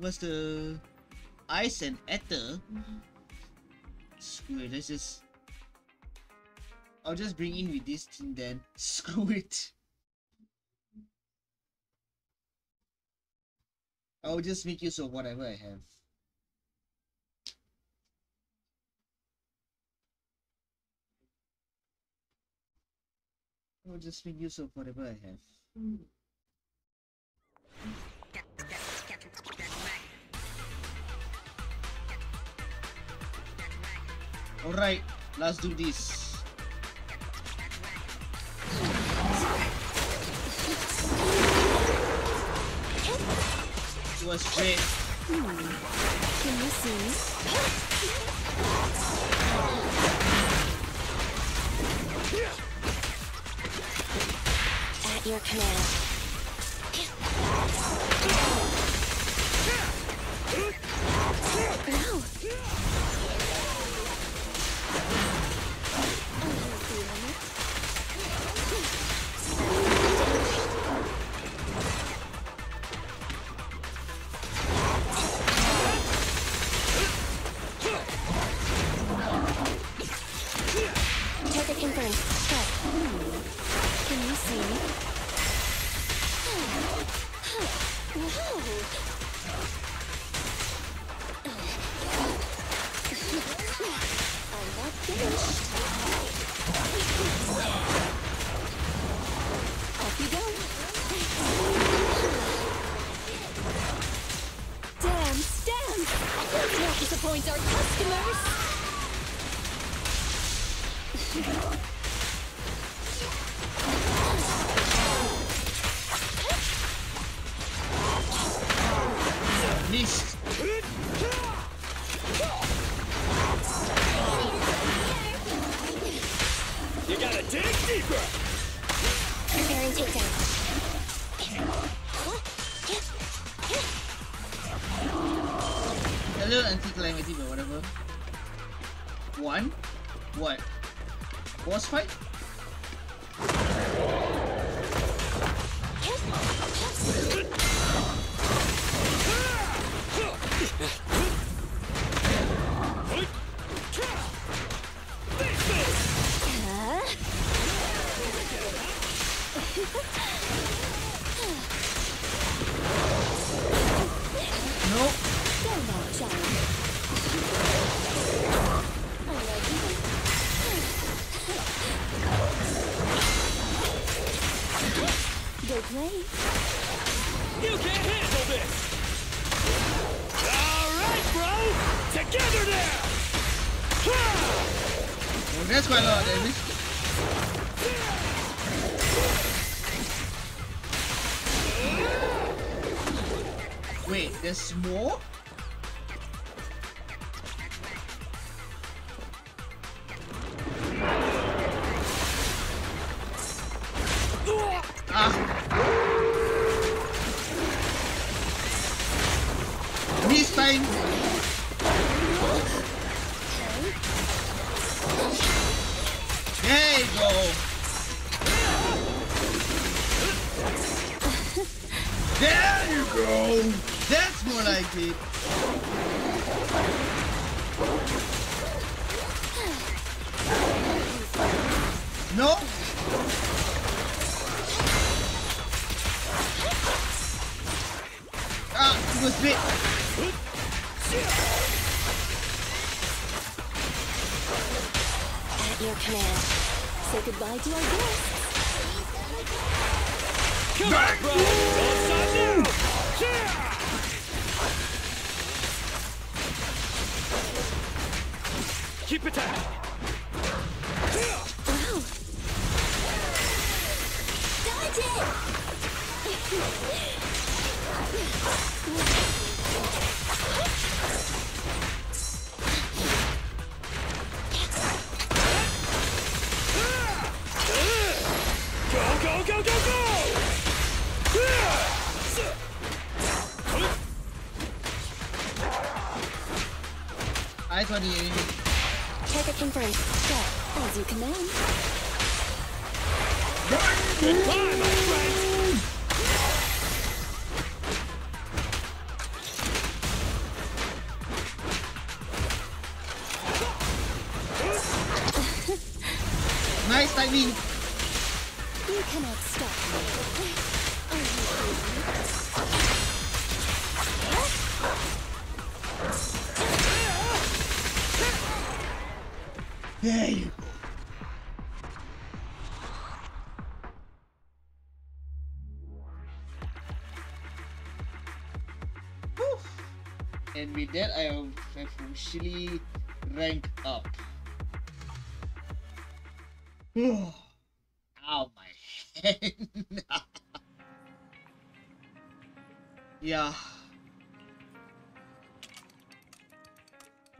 Where's the ice and ether? Screw it, let's just... I'll just bring in with this thing then. Screw it. I'll just make use of whatever I have. I'll just make use of whatever I have. Alright, let's do this. Was great. Can you see? At your command. Wow. More? Target confirmed. Step as you command. Goodbye, my friend. You cannot stop me. Are you ready? There you go. And with that, I have officially ranked up. Ow, my head. Yeah.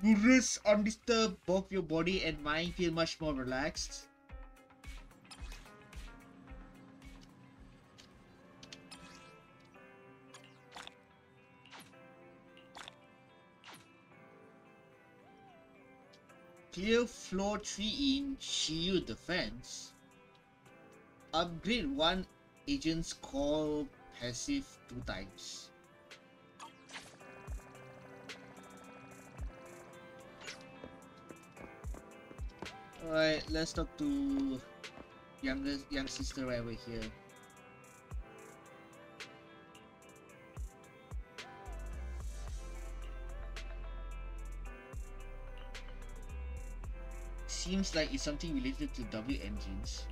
You rest undisturbed, both your body and mind feel much more relaxed. Clear floor 3 in shield defense. Upgrade one agent's call passive 2 times. Alright, let's talk to young sister right over here. Seems like it's something related to W engines.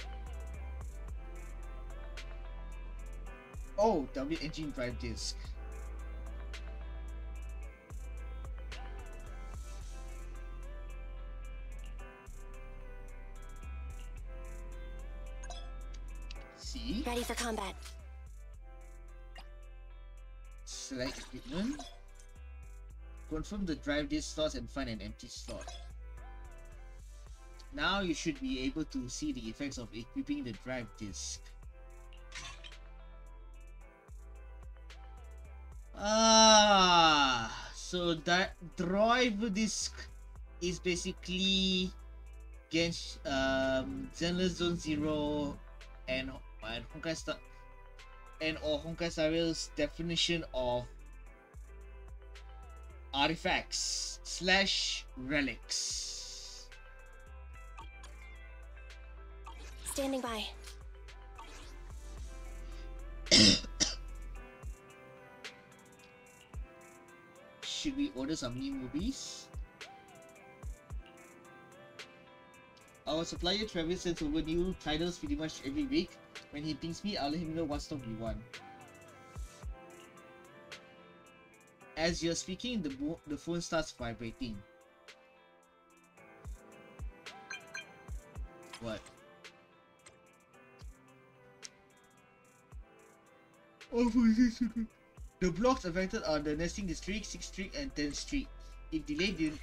Oh, W engine drive disk. See? Ready for combat. Select equipment. Confirm the drive disk slots and find an empty slot. Now you should be able to see the effects of equipping the drive disk. Ah, so that drive disk is basically against Zenless Zone Zero and Honkai Star or Honkai Star Rail's definition of artifacts / relics. Standing by. Should we order some new movies? Our supplier Travis sends over new titles pretty much every week. When he pings me, I'll let him know what stuff we want. As you're speaking, the phone starts vibrating. What? The blocks affected are the nesting district, 6th Street and 10th Street. If delayed, the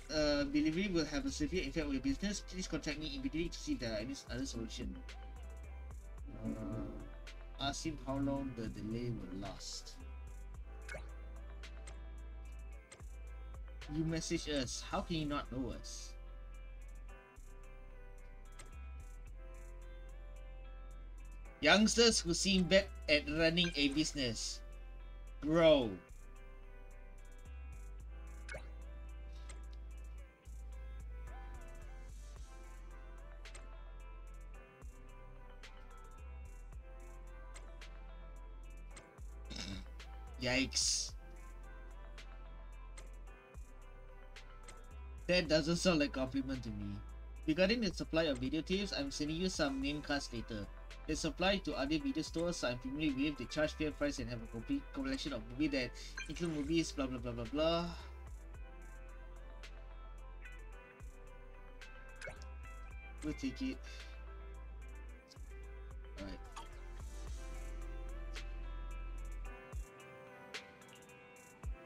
delivery will have a severe effect on your business. Please contact me immediately to see if there are any other solution. Ask him how long the delay will last. You message us. How can you not know us? Youngsters who seem bad at running a business. Grow. Yikes. That doesn't sound like a compliment to me. Regarding the supply of videotapes, I'm sending you some name cards later. They supply to other video stores, so I'm familiar with. They charge fair price and have a complete collection of movies that include movies, blah blah blah blah blah. We'll take it.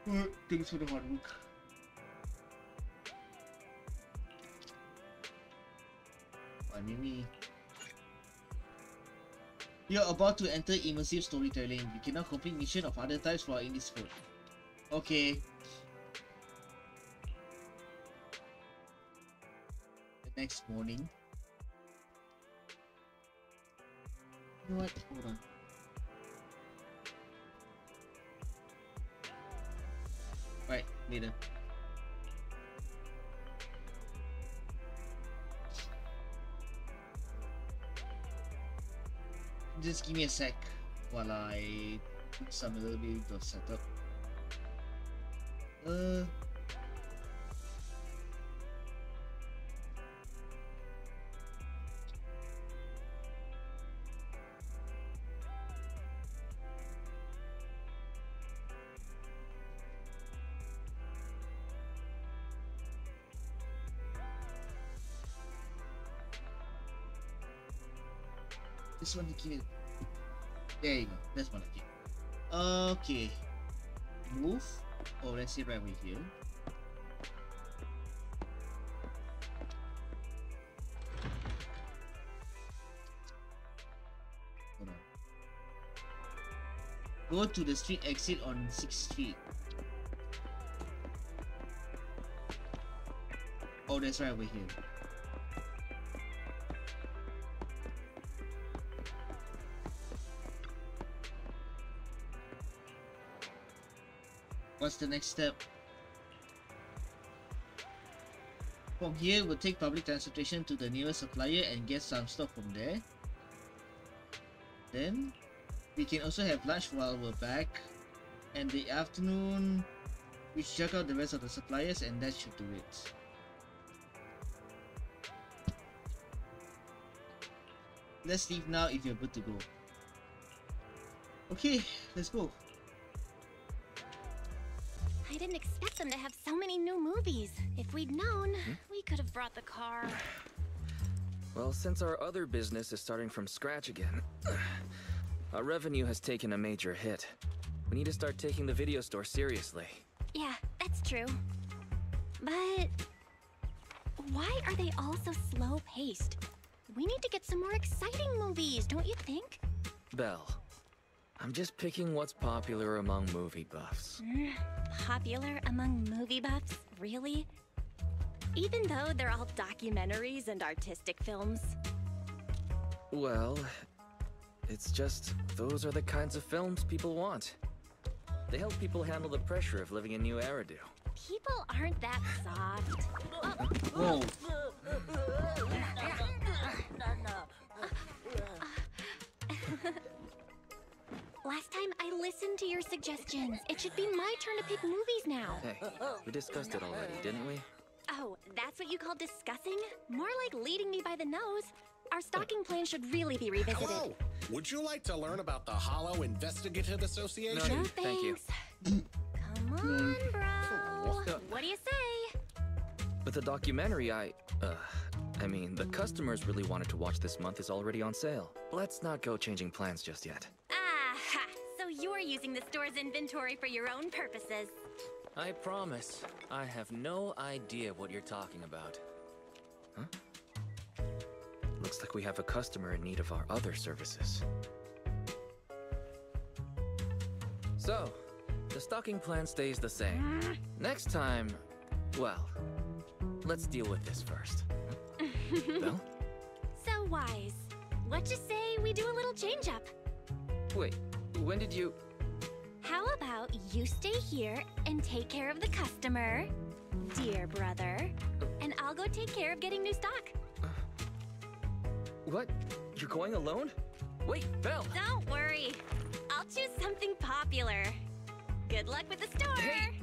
Alright. Thanks for the hard work. I mean me. You're about to enter immersive storytelling. You cannot complete missions of other types while in this world. Okay. The next morning. You know what? Hold on. Right, later. Just give me a sec while I do some a little bit of setup. This one to keep. There you go. That's one to keep. Okay. Move. Oh, let's see right over here. Hold on. Go to the street exit on 6th Street. Oh, that's right over here. What's the next step? From here, we'll take public transportation to the nearest supplier and get some stuff from there. Then, we can also have lunch while we're back. And the afternoon, we check out the rest of the suppliers and that should do it. Let's leave now if you're good to go. Okay, let's go. I didn't expect them to have so many new movies. If we'd known, we could have brought the car. Well, since our other business is starting from scratch again, our revenue has taken a major hit. We need to start taking the video store seriously. Yeah, that's true. But why are they all so slow-paced? We need to get some more exciting movies, don't you think? Belle, I'm just picking what's popular among movie buffs. Popular among movie buffs? Really? Even though they're all documentaries and artistic films? Well, it's just those are the kinds of films people want. They help people handle the pressure of living in New Eridu. People aren't that soft. Whoa. Last time I listened to your suggestions. It should be my turn to pick movies now. Hey, we discussed it already, didn't we? Oh, that's what you call discussing? More like leading me by the nose. Our stocking plan should really be revisited. Hello! Would you like to learn about the Hollow Investigative Association? No, thanks. Thank you. Come on, bro. What do you say? But the documentary I mean, the customers really wanted to watch this month is already on sale. Let's not go changing plans just yet. You're using the store's inventory for your own purposes. I promise. I have no idea what you're talking about. Huh? Looks like we have a customer in need of our other services. So, the stocking plan stays the same. Next time, well, let's deal with this first. Well? So wise. What you say we do a little change-up? Wait. When did you... How about you stay here and take care of the customer, dear brother, and I'll go take care of getting new stock. What? You're going alone? Wait, Belle! Don't worry. I'll choose something popular. Good luck with the store! Hey.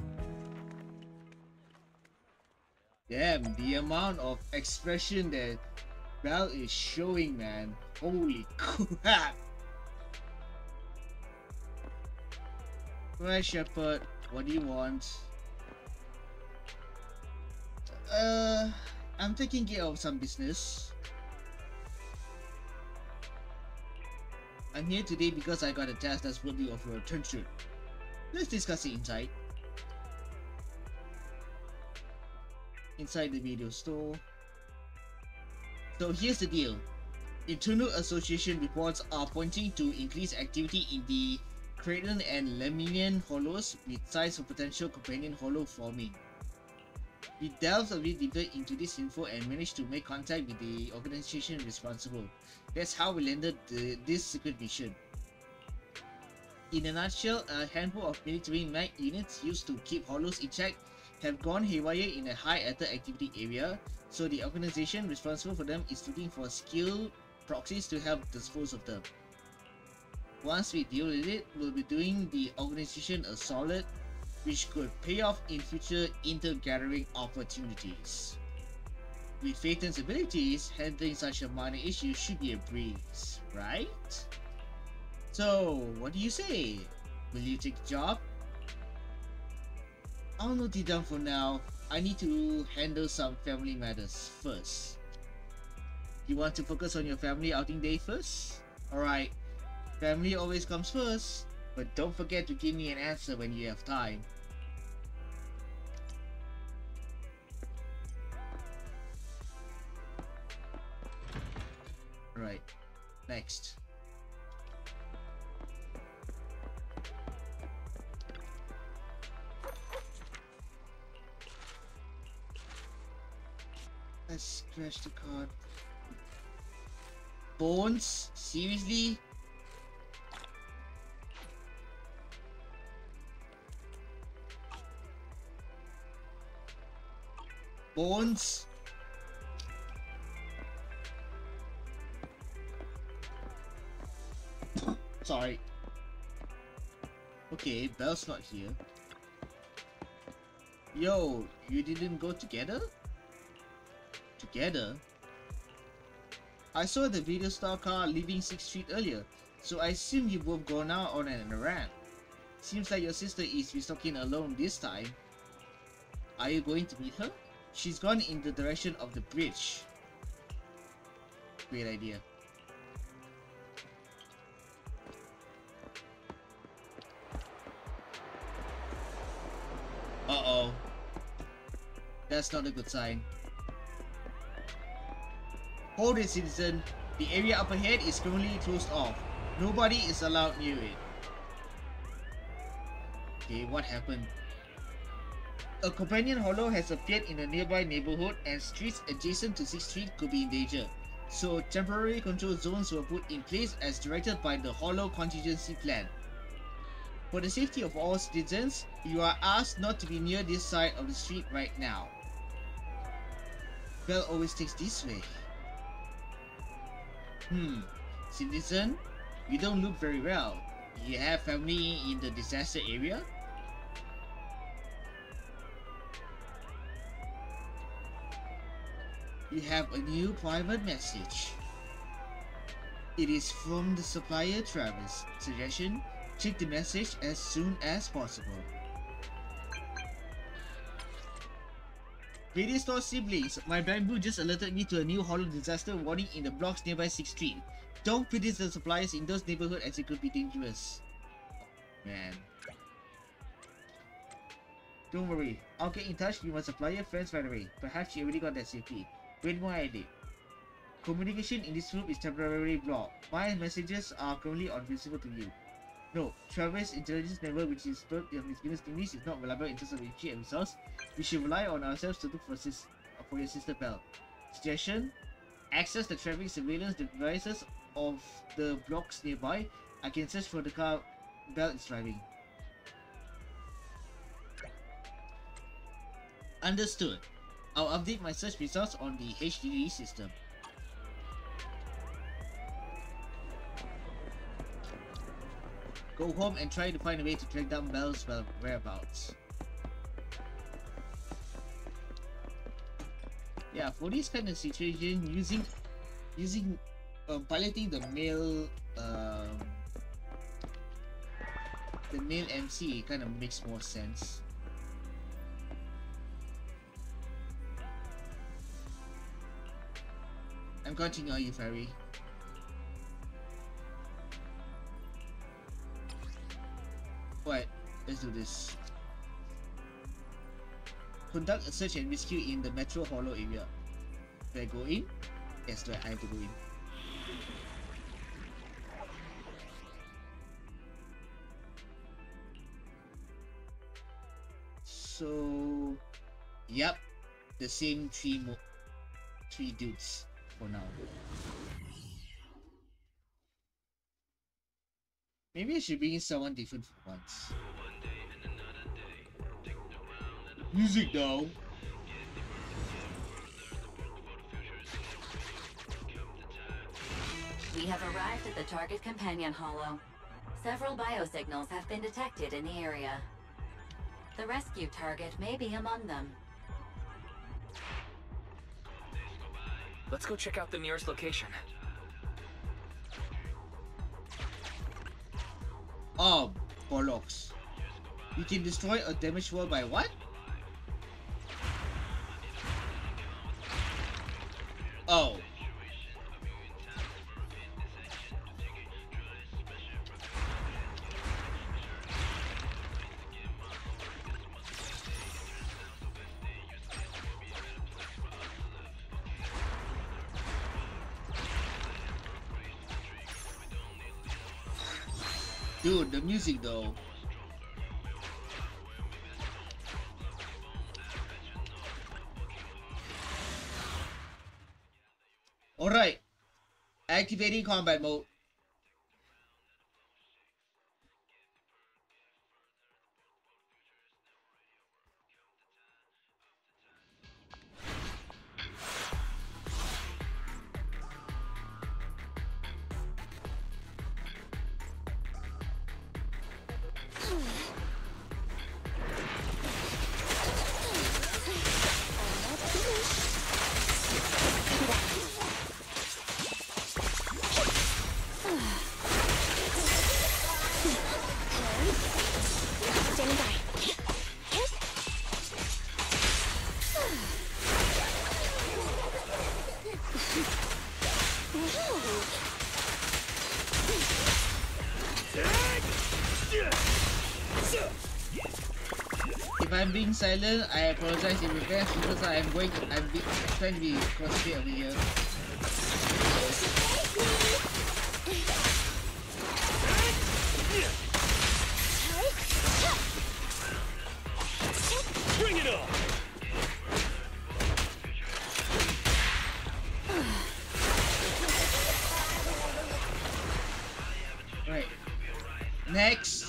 Damn, the amount of expression that Belle is showing, man. Holy crap! Right, Shepard, what do you want? I'm taking care of some business. I'm here today because I got a task that's worthy of your attention. Let's discuss it inside. Inside the video store. So here's the deal. Internal association reports are pointing to increased activity in the Craden and Lemillion hollows, with signs of potential companion hollow forming. We delved a bit deeper into this info and managed to make contact with the organization responsible. That's how we landed this secret mission. In a nutshell, a handful of military mag units used to keep hollows in check have gone haywire in a high ether activity area, so the organization responsible for them is looking for skilled proxies to help dispose of them. Once we deal with it, we'll be doing the organization a solid, which could pay off in future inter-gathering opportunities. With Phaethon's abilities, handling such a minor issue should be a breeze, right? So, what do you say? Will you take the job? I'll note it down for now. I need to handle some family matters first. You want to focus on your family outing day first? Alright, family always comes first, but don't forget to give me an answer when you have time. Right, next. Let's scratch the card. Bones? Seriously? Bones? Sorry. Okay, Bel's not here. Yo, you didn't go together? Together? I saw the video star car leaving 6th Street earlier, so I assume you both gone out on an errand. Seems like your sister is restocking alone this time. Are you going to meet her? She's gone in the direction of the bridge. Great idea. Uh-oh. That's not a good sign. Hold it, citizen. The area up ahead is currently closed off. Nobody is allowed near it. Okay, what happened? A companion hollow has appeared in a nearby neighborhood and streets adjacent to 6th Street could be in danger. So, temporary control zones were put in place as directed by the hollow contingency plan. For the safety of all citizens, you are asked not to be near this side of the street right now. Bell always takes this way. Citizen, you don't look very well. You have family in the disaster area? You have a new private message. It is from the supplier Travis. Suggestion, check the message as soon as possible. Video store siblings, my bamboo just alerted me to a new hollow disaster warning in the blocks nearby 6th Street. Don't visit the suppliers in those neighborhoods as it could be dangerous. Oh, man. Don't worry, I'll get in touch with my supplier friends right away. Perhaps she already got that safely. Wait more I did. Communication in this group is temporarily blocked. My messages are currently invisible to you. No, Travis' intelligence network, which is built on his business techniques, is not reliable in terms of energy and results. We should rely on ourselves to look for your sister Bell. Suggestion: access the traffic surveillance devices of the blocks nearby. I can search for the car Bell is driving. Understood. I'll update my search results on the HDD system. Go home and try to find a way to track down Bell's whereabouts. Yeah, for this kind of situation, piloting the male MC kind of makes more sense. I'm counting on you, Fairy. Alright, let's do this. Conduct a search and rescue in the Metro Hollow area. Do I go in? Yes, I have to go in. So, yep, the same three dudes for now. Maybe I should bring in someone different for once. Music though. We have arrived at the target companion hollow. Several biosignals have been detected in the area. The rescue target may be among them. Let's go check out the nearest location. Oh, bollocks. You can destroy a damaged world by what? Oh. Dude, the music though. Alright, activating combat mode. Being silent, I apologize in advance because I'm trying to be crossfit over here. Bring it on! Right. Next.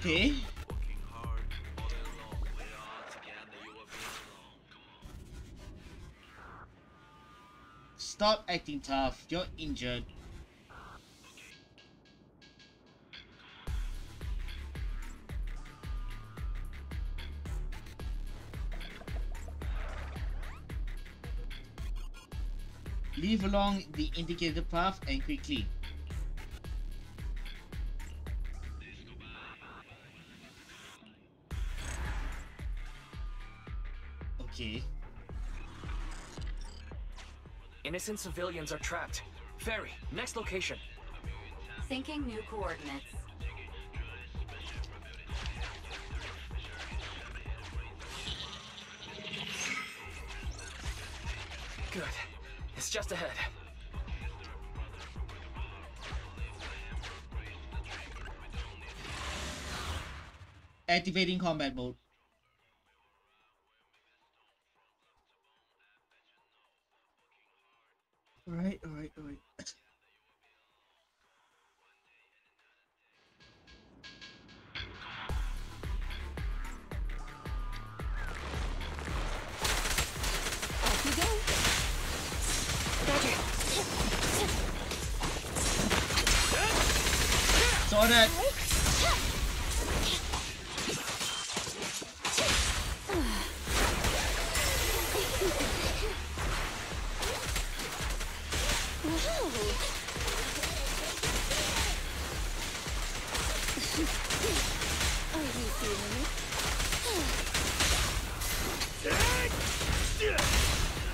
Okay. Stop acting tough. You're injured. Leave along the indicated path and quickly. Innocent civilians are trapped. Ferry, next location. Syncing new coordinates. Good. It's just ahead. Activating combat mode. All right. Saw that.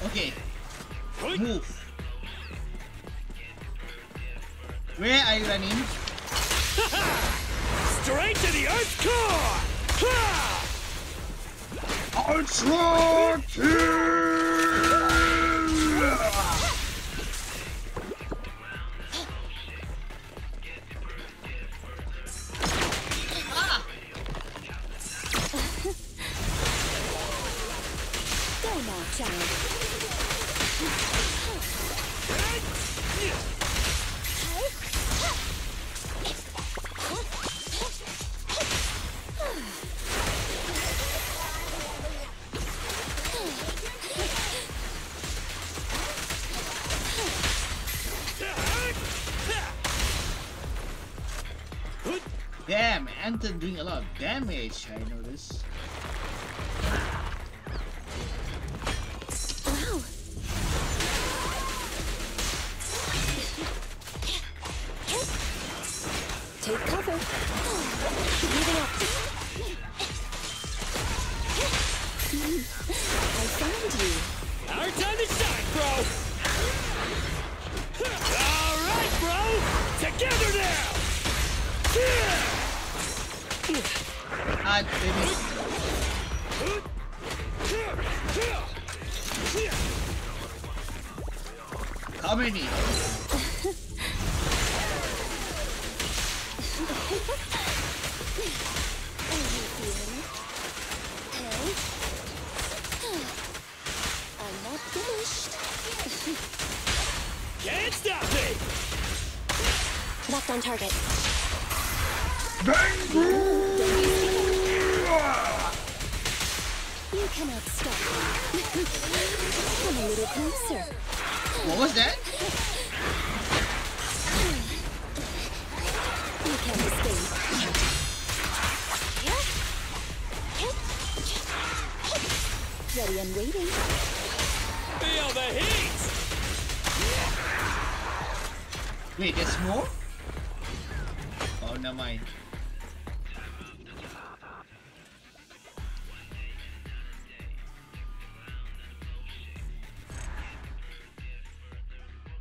Okay, move. Where are you running? Straight to the Earth's core! Onslaught! Damn, Anton doing a lot of damage, I notice.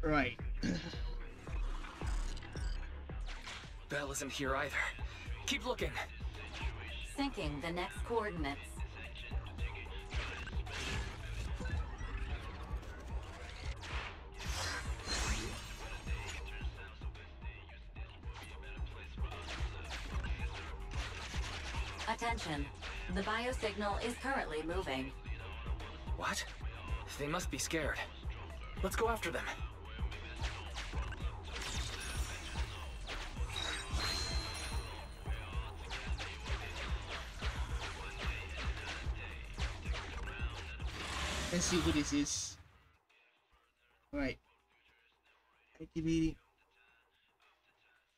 Right. Bell isn't here either. Keep looking. Syncing the next coordinates. Attention. The biosignal is currently moving. What? They must be scared. Let's go after them. Let's see who this is. Alright. Activating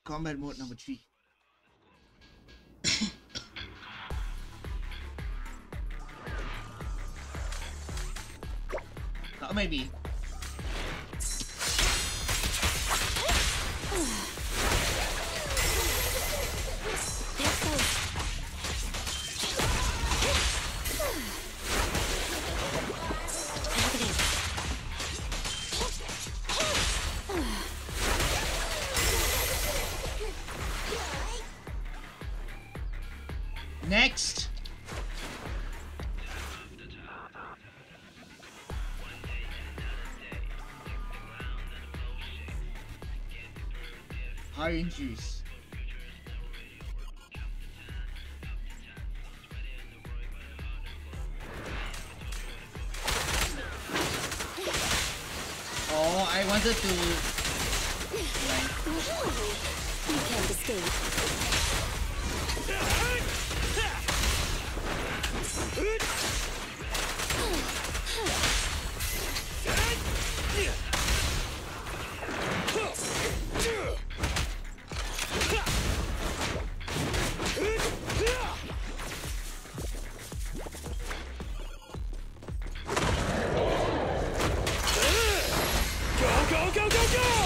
combat mode number 3. Oh, maybe. Next. Orange juice. Oh, I wanted to. You can't escape. Go, go, go, go, go!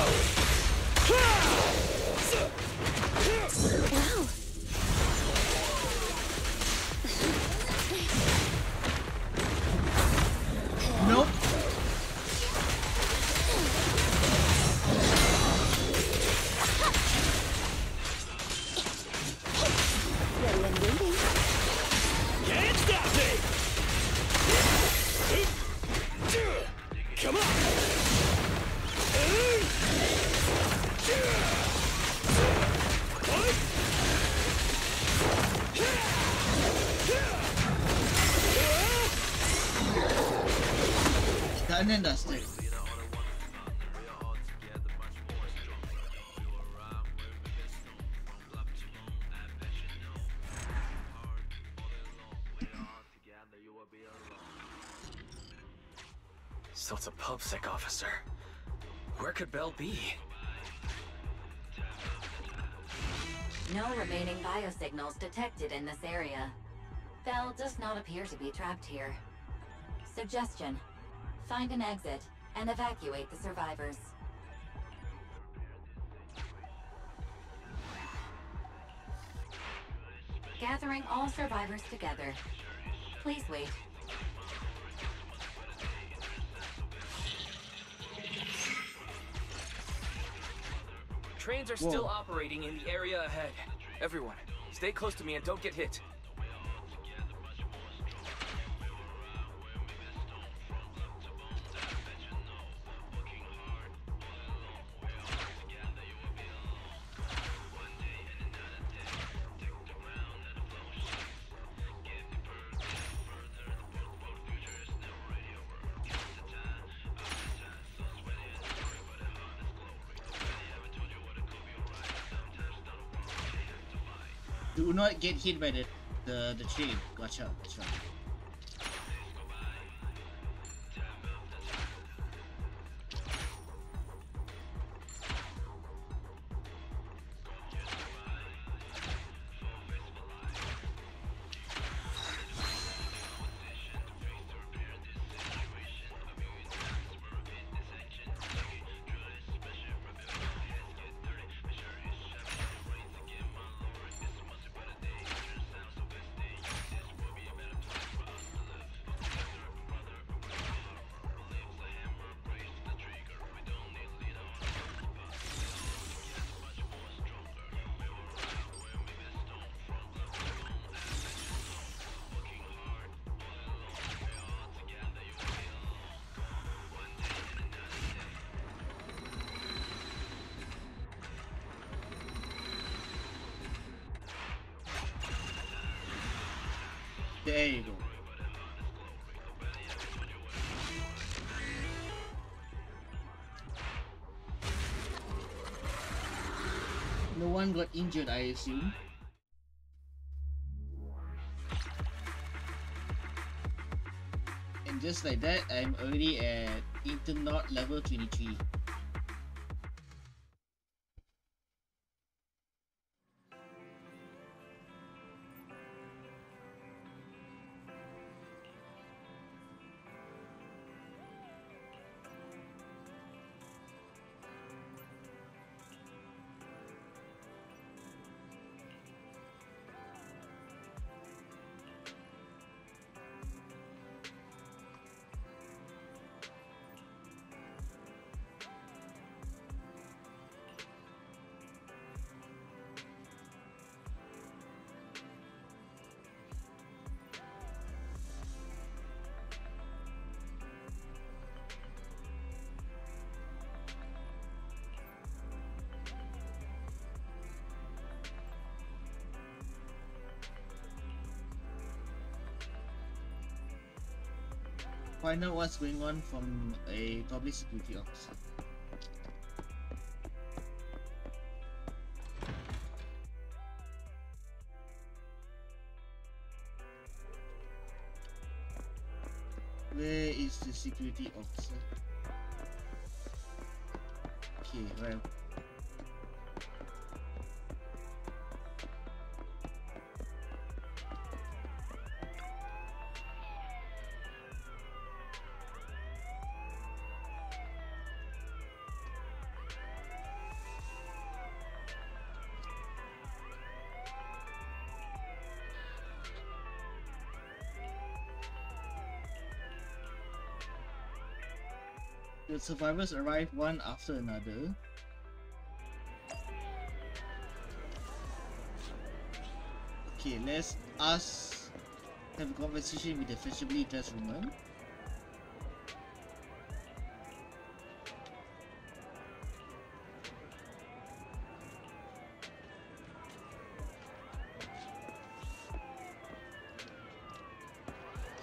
and then dusted. So it's a PubSec officer. Where could Bell be? No remaining biosignals detected in this area. Bell does not appear to be trapped here. Suggestion: find an exit and evacuate the survivors. Gathering all survivors together. Please wait. Trains are still operating in the area ahead. Everyone, stay close to me and don't get hit. Do not get hit by the chain. Gotcha, gotcha. There you go. No one got injured, I assume. And just like that, I'm already at Internaut level 23. Find out what's going on from a public security officer. Where is the security officer? Okay, well. The survivors arrive one after another. Okay, let's us have a conversation with the fashionably dressed woman.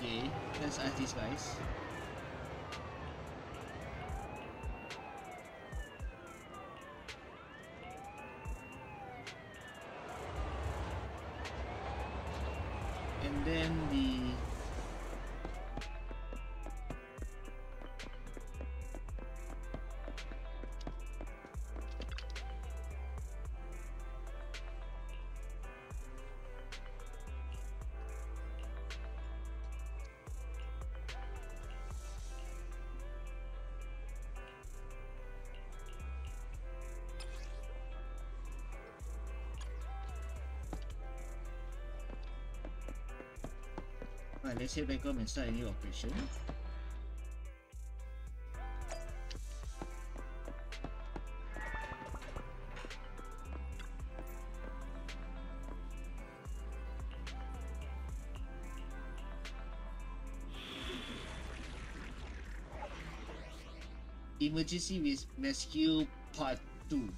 Okay, let's ask these guys. then the let's head back up and start a new operation. Emergency rescue part 2.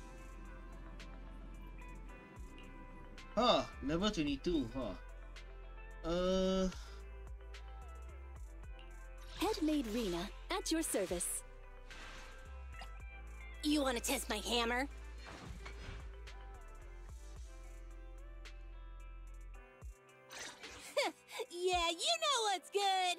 Huh, level 22, huh? Headmaid Rena, at your service. You want to test my hammer? Yeah, you know what's good!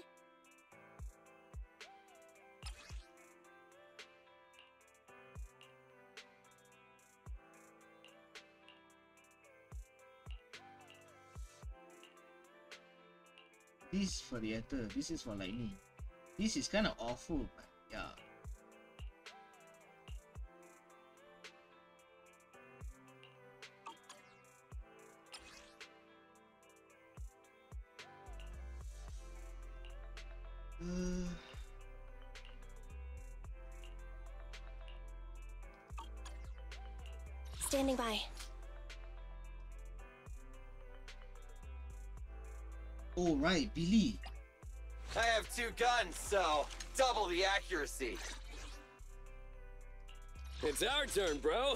This is for the other, this is for lightning. This is kind of awful, but yeah. Standing by. All right, Billy. I have 2 guns, so double the accuracy. It's our turn, bro.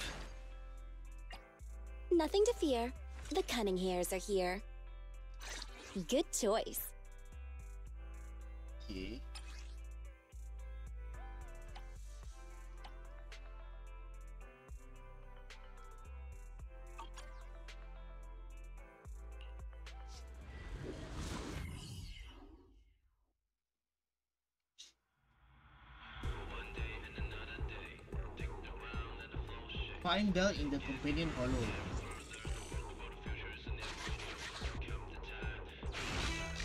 Nothing to fear. The Cunninghairs are here. Good choice. Okay. Find Bell in the companion hollow.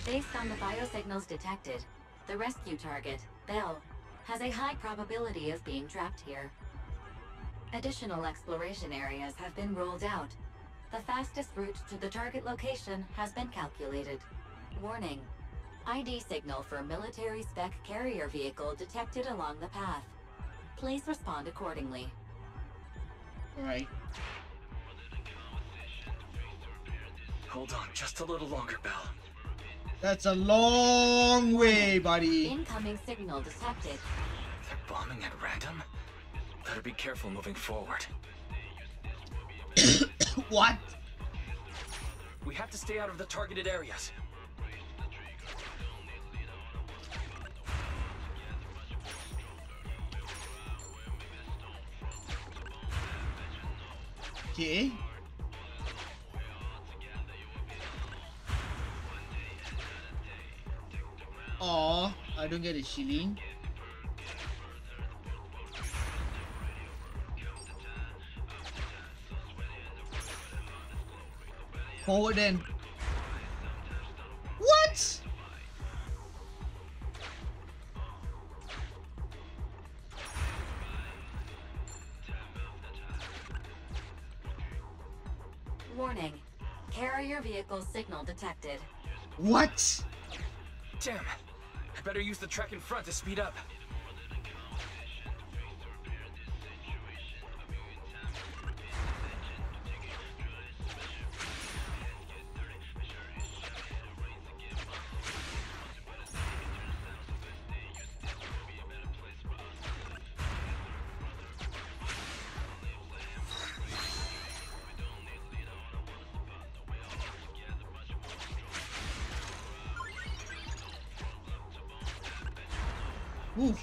Based on the biosignals detected, the rescue target, Bell, has a high probability of being trapped here. Additional exploration areas have been rolled out. The fastest route to the target location has been calculated. Warning: ID signal for military spec carrier vehicle detected along the path. Please respond accordingly. Right. Hold on just a little longer, Bell. That's a long way, buddy. Incoming signal detected. They're bombing at random? Better be careful moving forward. What? We have to stay out of the targeted areas. Okay. Aw, I don't get a shilling. Forward then. What? Warning. Carrier vehicle signal detected. What? Damn. I better use the track in front to speed up. Oof.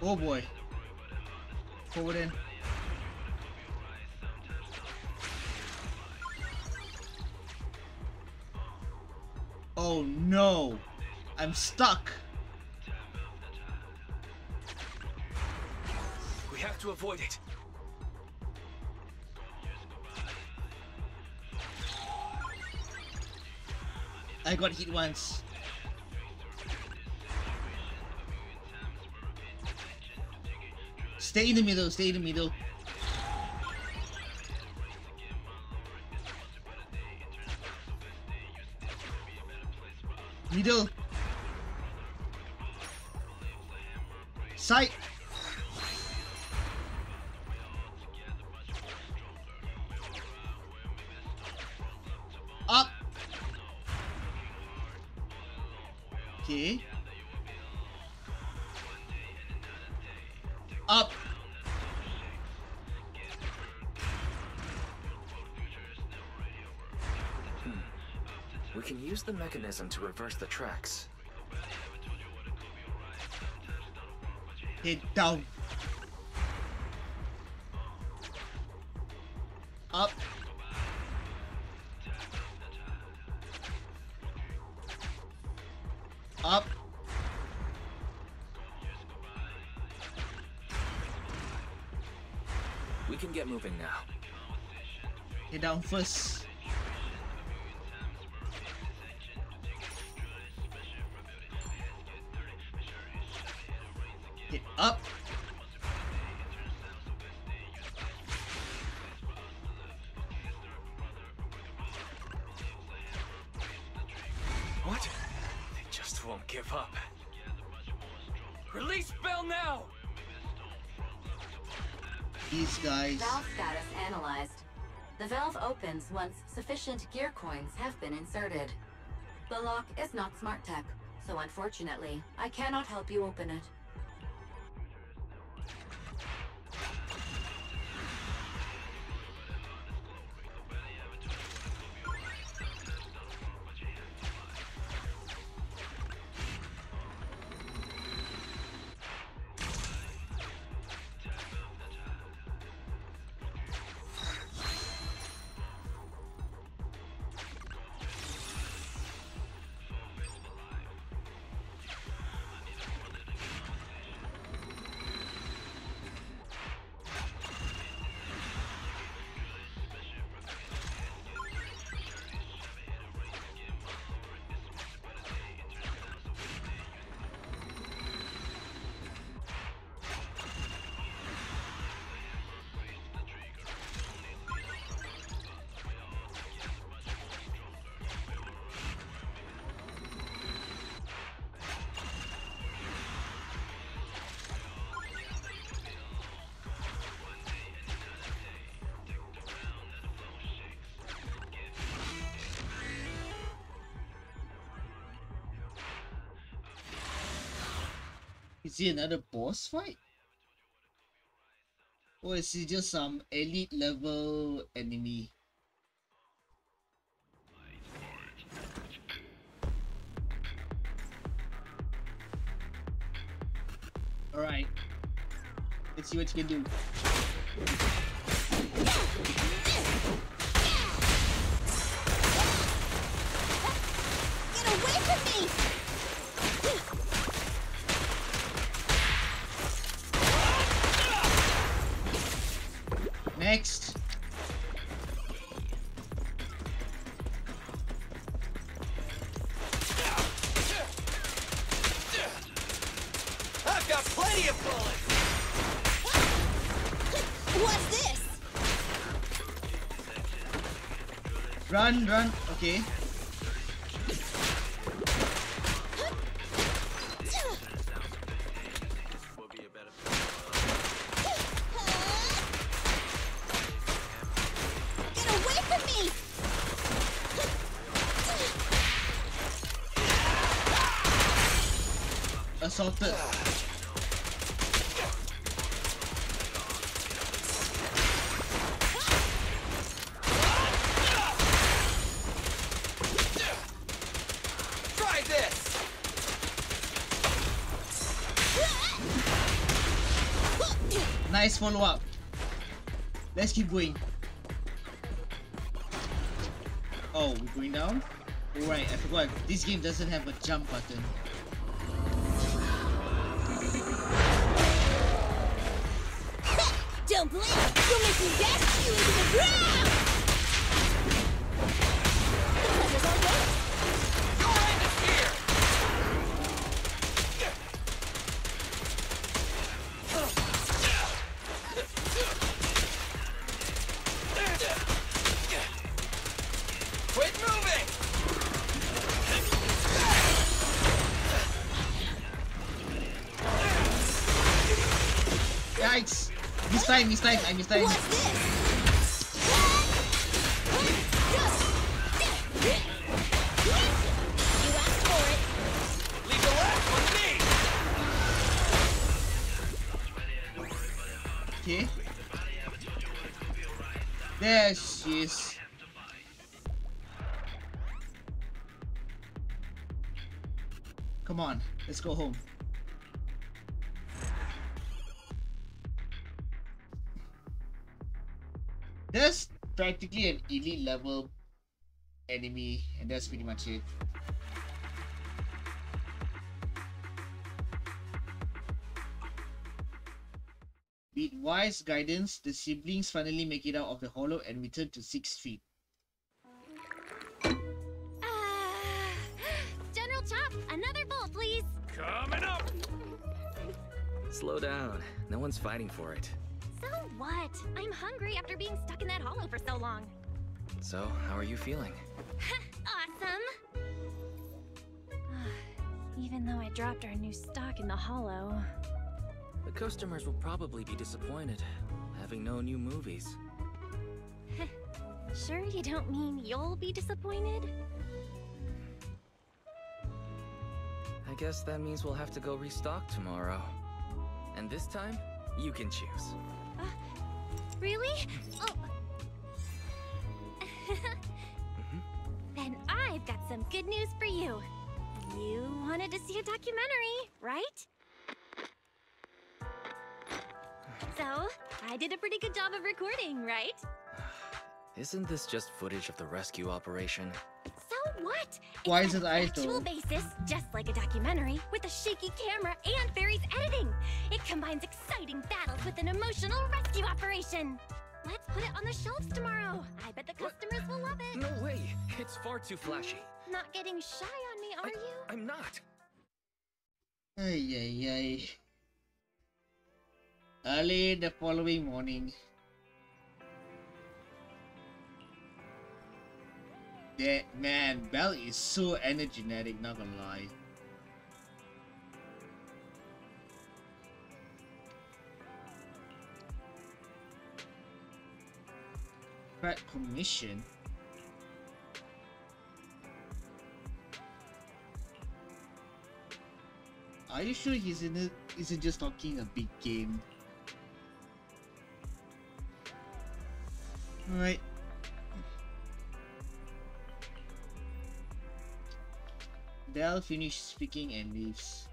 Oh boy. Forward in. Oh no! I'm stuck! We have to avoid it. I got hit once. Stay in the middle, stay in the middle. Middle. Sight. Up. Okay. Up. We can use the mechanism to reverse the tracks. Head down. Up. Up. We can get moving now. Head down first. Up. What? They just won't give up. Release Bell now. These guys. Valve status analyzed. The valve opens once sufficient gear coins have been inserted. The lock is not smart tech, so unfortunately, I cannot help you open it. Is he another boss fight? Or is he just some elite level enemy? Alright. Let's see what you can do. Get away from me! Next. I've got plenty of bullets. What's this? Run, run. Okay. Assaulted. Try this. Nice follow-up. Let's keep going. Oh, we're going down? Alright, I forgot. This game doesn't have a jump button. Don't blink! You'll make me dash you into the ground! The pressure's all right! Your end is here! Quit moving! Yikes! This time, I missed time. What's this? You asked for it. Leave the last with me. Okay. There she is. Come on, let's go home. That's practically an elite level enemy, and that's pretty much it. With wise guidance, the siblings finally make it out of the hollow and return to 6th Street. General Chop, another bolt, please! Coming up! Slow down. No one's fighting for it. So what? I'm hungry after being stuck in that hollow for so long. So, how are you feeling? Awesome! Even though I dropped our new stock in the hollow. The customers will probably be disappointed, having no new movies. Sure you don't mean you'll be disappointed? I guess that means we'll have to go restock tomorrow. And this time, you can choose. Really? Oh. Mm-hmm. Then I've got some good news for you. You wanted to see a documentary, right? So, I did a pretty good job of recording, right? Isn't this just footage of the rescue operation? So what? Why is it actual basis, just like a documentary, with a shaky camera and Fairy's editing. It combines exciting battles with an emotional rescue operation. Let's put it on the shelves tomorrow. I bet the customers will love it. No way. It's far too flashy. Not getting shy on me, are you? I'm not. Ay, ay, ay. Early the following morning. Yeah, man, Belle is so energetic, not gonna lie. Threat commission? Are you sure he's in it? Isn't just talking a big game? Alright. Belle finishes speaking and leaves.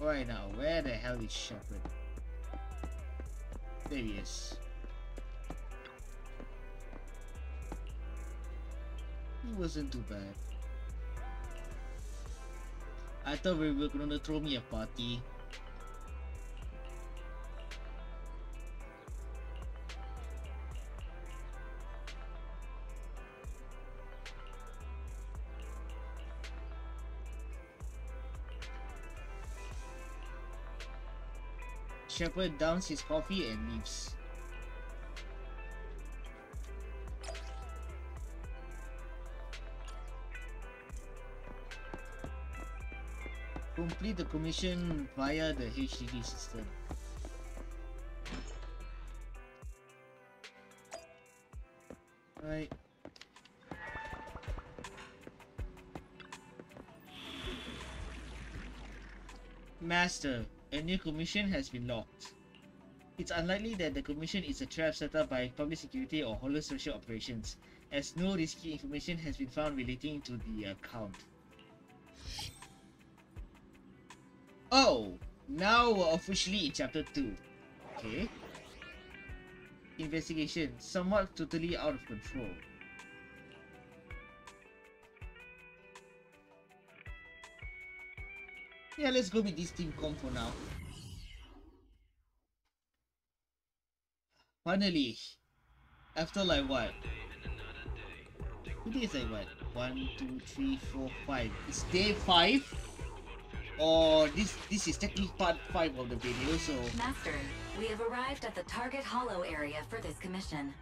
Alright now, where the hell is Shepard? There he is. It wasn't too bad. I thought we were gonna throw me a party. Shepard downs his coffee and leaves. Complete the commission via the HDD system. Right. Master, a new commission has been locked. It's unlikely that the commission is a trap set up by public security or Hollow social operations, as no risky information has been found relating to the account. Oh, now we're officially in chapter 2. Okay. Investigation, somewhat totally out of control. Yeah, let's go with this team comp for now. Finally, after like what? 2 days, like what? 1, 2, 3, 4, 5. It's day 5. Or this is technically part 5 of the video, so. Master, we have arrived at the target hollow area for this commission.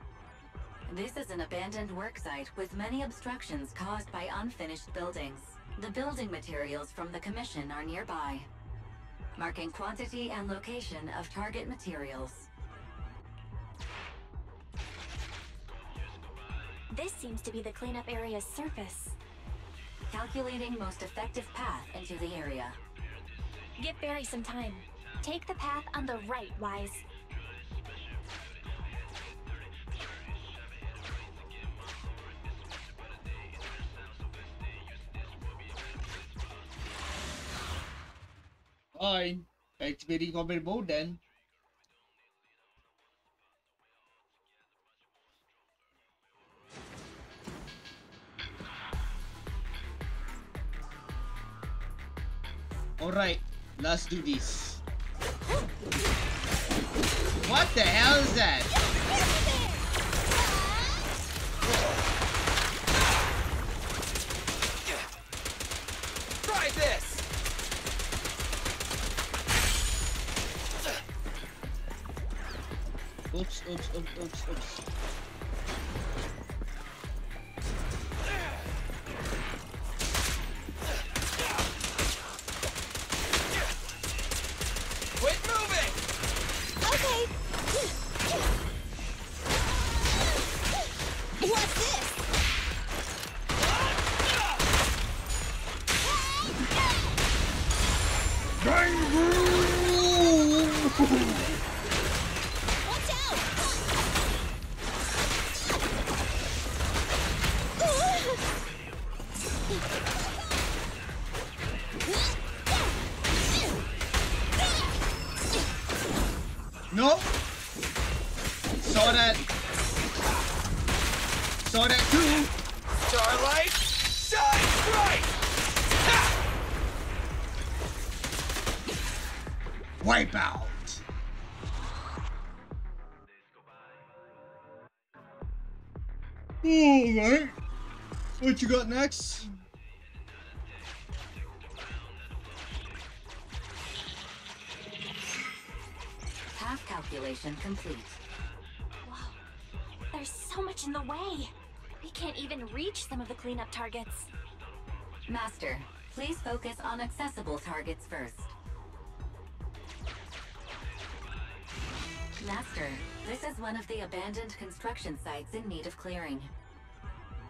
This is an abandoned worksite with many obstructions caused by unfinished buildings. The building materials from the commission are nearby. Marking quantity and location of target materials. This seems to be the cleanup area's surface. Calculating most effective path into the area. Give Barry some time. Take the path on the right, Wise. Fine. Activating combat mode then. Alright, let's do this. What the hell is that? Try this! Oops, oops, oops, oops, oops. What you got next? Path calculation complete. Wow, there's so much in the way. We can't even reach some of the cleanup targets. Master, please focus on accessible targets first. Master, this is one of the abandoned construction sites in need of clearing.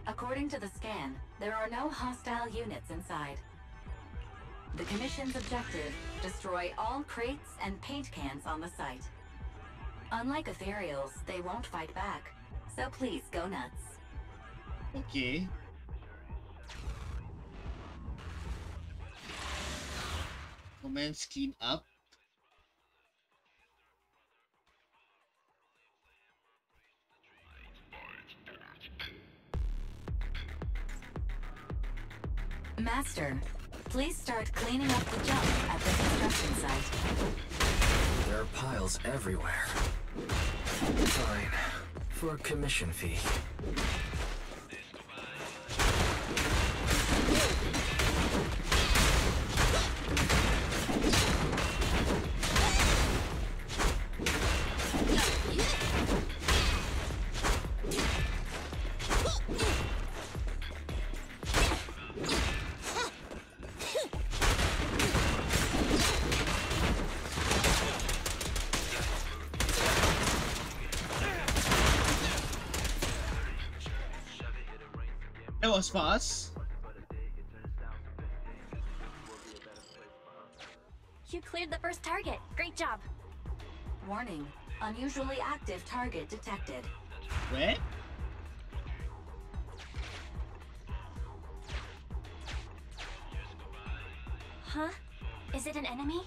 According to the scan, there are no hostile units inside. The Commission's objective, destroy all crates and paint cans on the site. Unlike ethereals, they won't fight back, so please go nuts. Okay. Commence clean up. Master, please start cleaning up the junk at the construction site. There are piles everywhere. Fine. For a commission fee. Was fast. You cleared the first target. Great job. Warning, Unusually active target detected. What? Huh? Is it an enemy?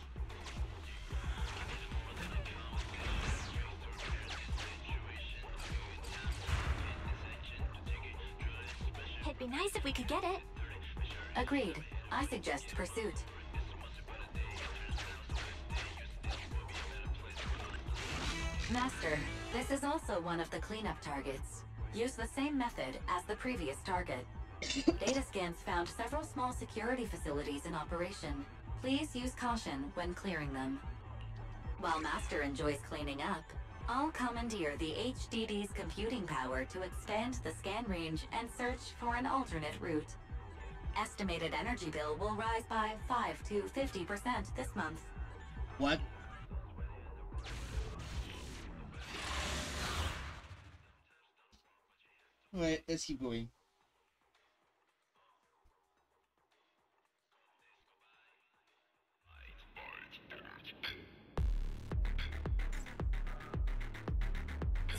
It'd be nice if we could get it. Agreed. I suggest pursuit. Master, this is also one of the cleanup targets. Use the same method as the previous target. Data scans found several small security facilities in operation. Please use caution when clearing them. While Master enjoys cleaning up, I'll commandeer the HDD's computing power to expand the scan range and search for an alternate route. Estimated energy bill will rise by 5 to 50% this month. What? Alright, let's keep going.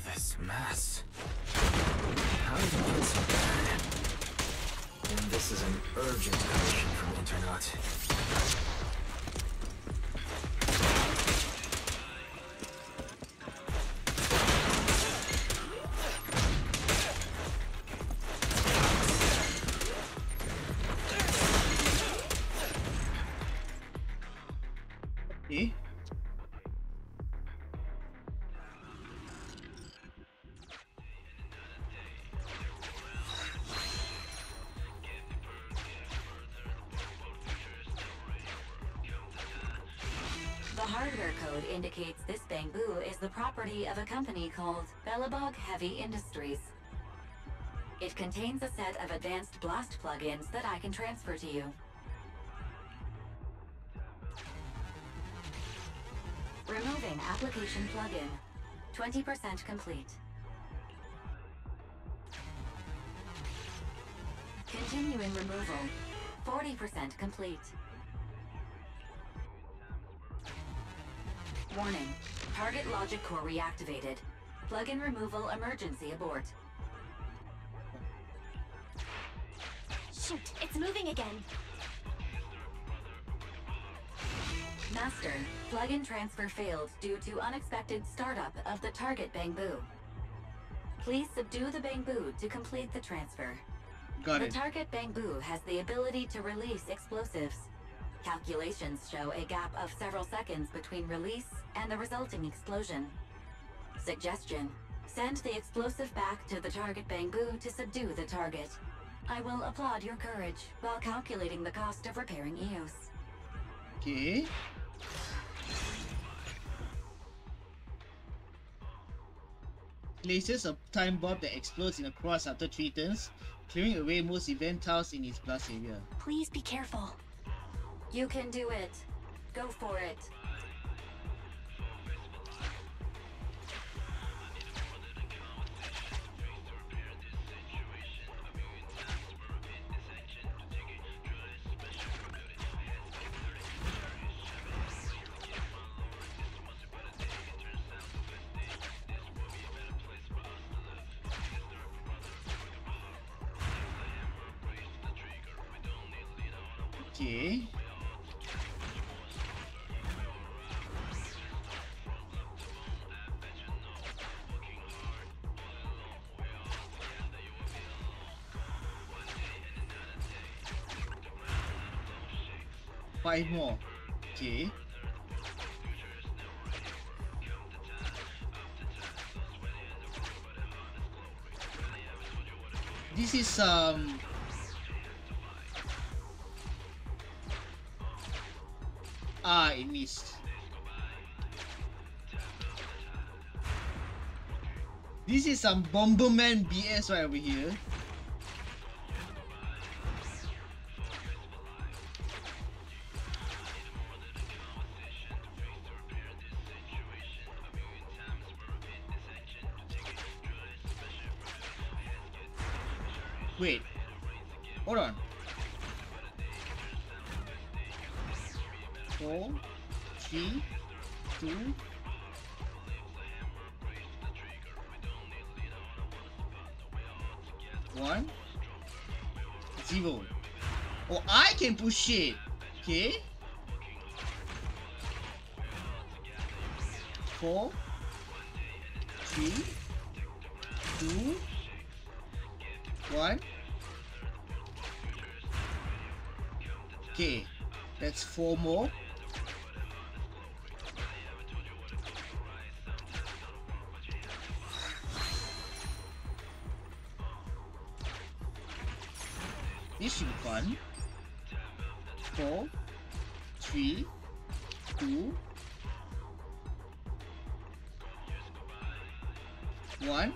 This mess. How did you get so bad? And this is an urgent mission from Internaut. Indicates this bamboo is the property of a company called Belobog Heavy Industries. It contains a set of advanced blast plugins that I can transfer to you. Removing application plugin. 20% complete. Continuing removal. 40% complete. Warning. Target logic core reactivated. Plugin removal emergency abort. Shoot, it's moving again. Master, plugin transfer failed due to unexpected startup of the target bamboo. Please subdue the bamboo to complete the transfer. Got it. The target bamboo has the ability to release explosives. Calculations show a gap of several seconds between release and the resulting explosion. Suggestion: send the explosive back to the target bamboo to subdue the target. I will applaud your courage while calculating the cost of repairing EOS. Okay. Places a time bomb that explodes in a cross after 3 turns, clearing away most event tiles in its blast area. Please be careful. You can do it. Go for it. Okay. Five more. Okay. This is Ah, it missed. This is some Bomberman BS right over here. Wait, hold on. 4, 3, 2, 1 0. Oh, I can push it. Okay. 4 3 2 1. Okay, that's 4 more. This should be fun. 4 3 2 1.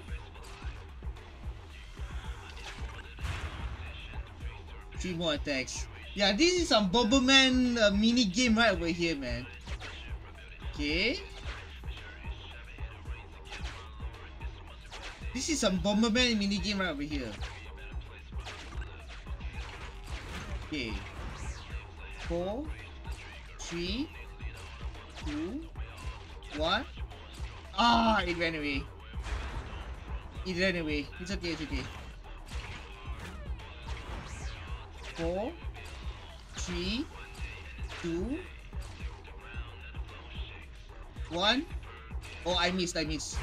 Three more attacks. Yeah, this is some Bomberman mini game right over here, man. Okay. This is some Bomberman mini game right over here. Okay. 4 3 2 1. Ah, it ran away. It ran away. It's okay. It's okay. 4 3 2 1. Oh, I missed. I missed.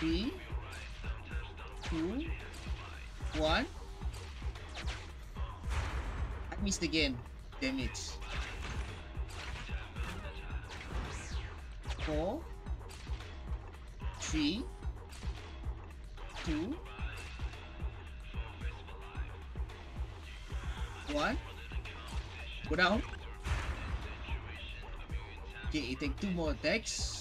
Three. 2 1. I missed again. Damn it. 4 3 2 1. Go down. Okay, it takes 2 more attacks.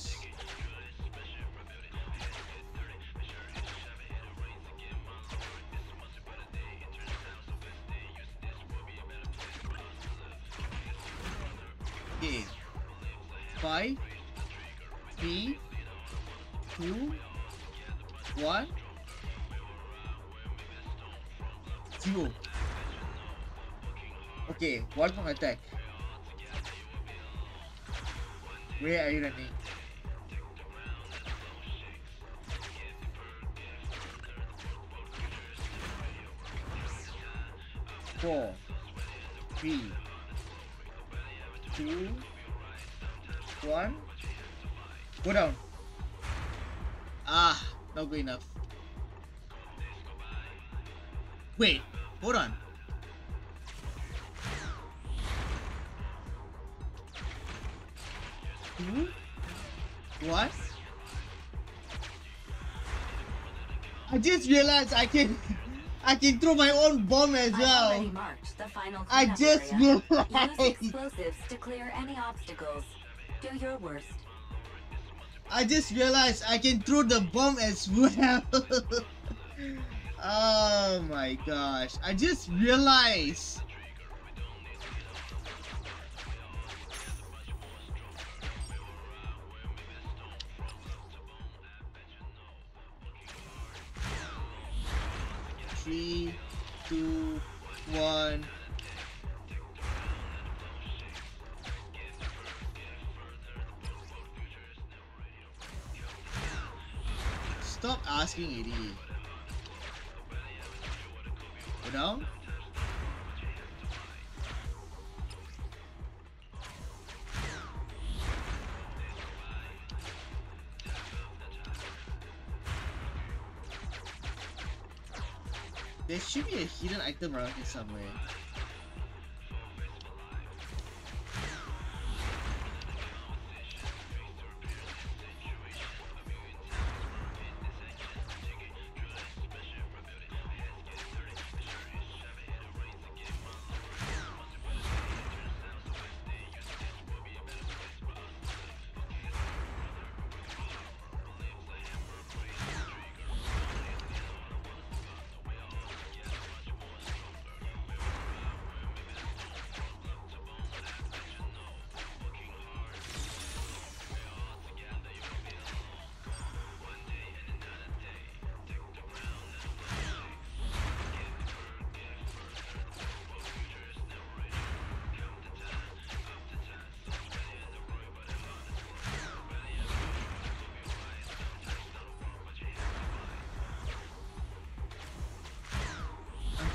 5 3 2 1 0. Okay, 1 more attack. Where are you running? Four, 3 2 1. Go down. Ah, not good enough. Wait, hold on. What? I just realized I can throw my own bomb as well. I just realized. Use explosives to clear any obstacles. Do your worst. I just realized I can throw the bomb as well. Oh my gosh, I just realized. Three, 2, 1. Stop asking, Eddie. Go down. There should be a hidden item around here somewhere.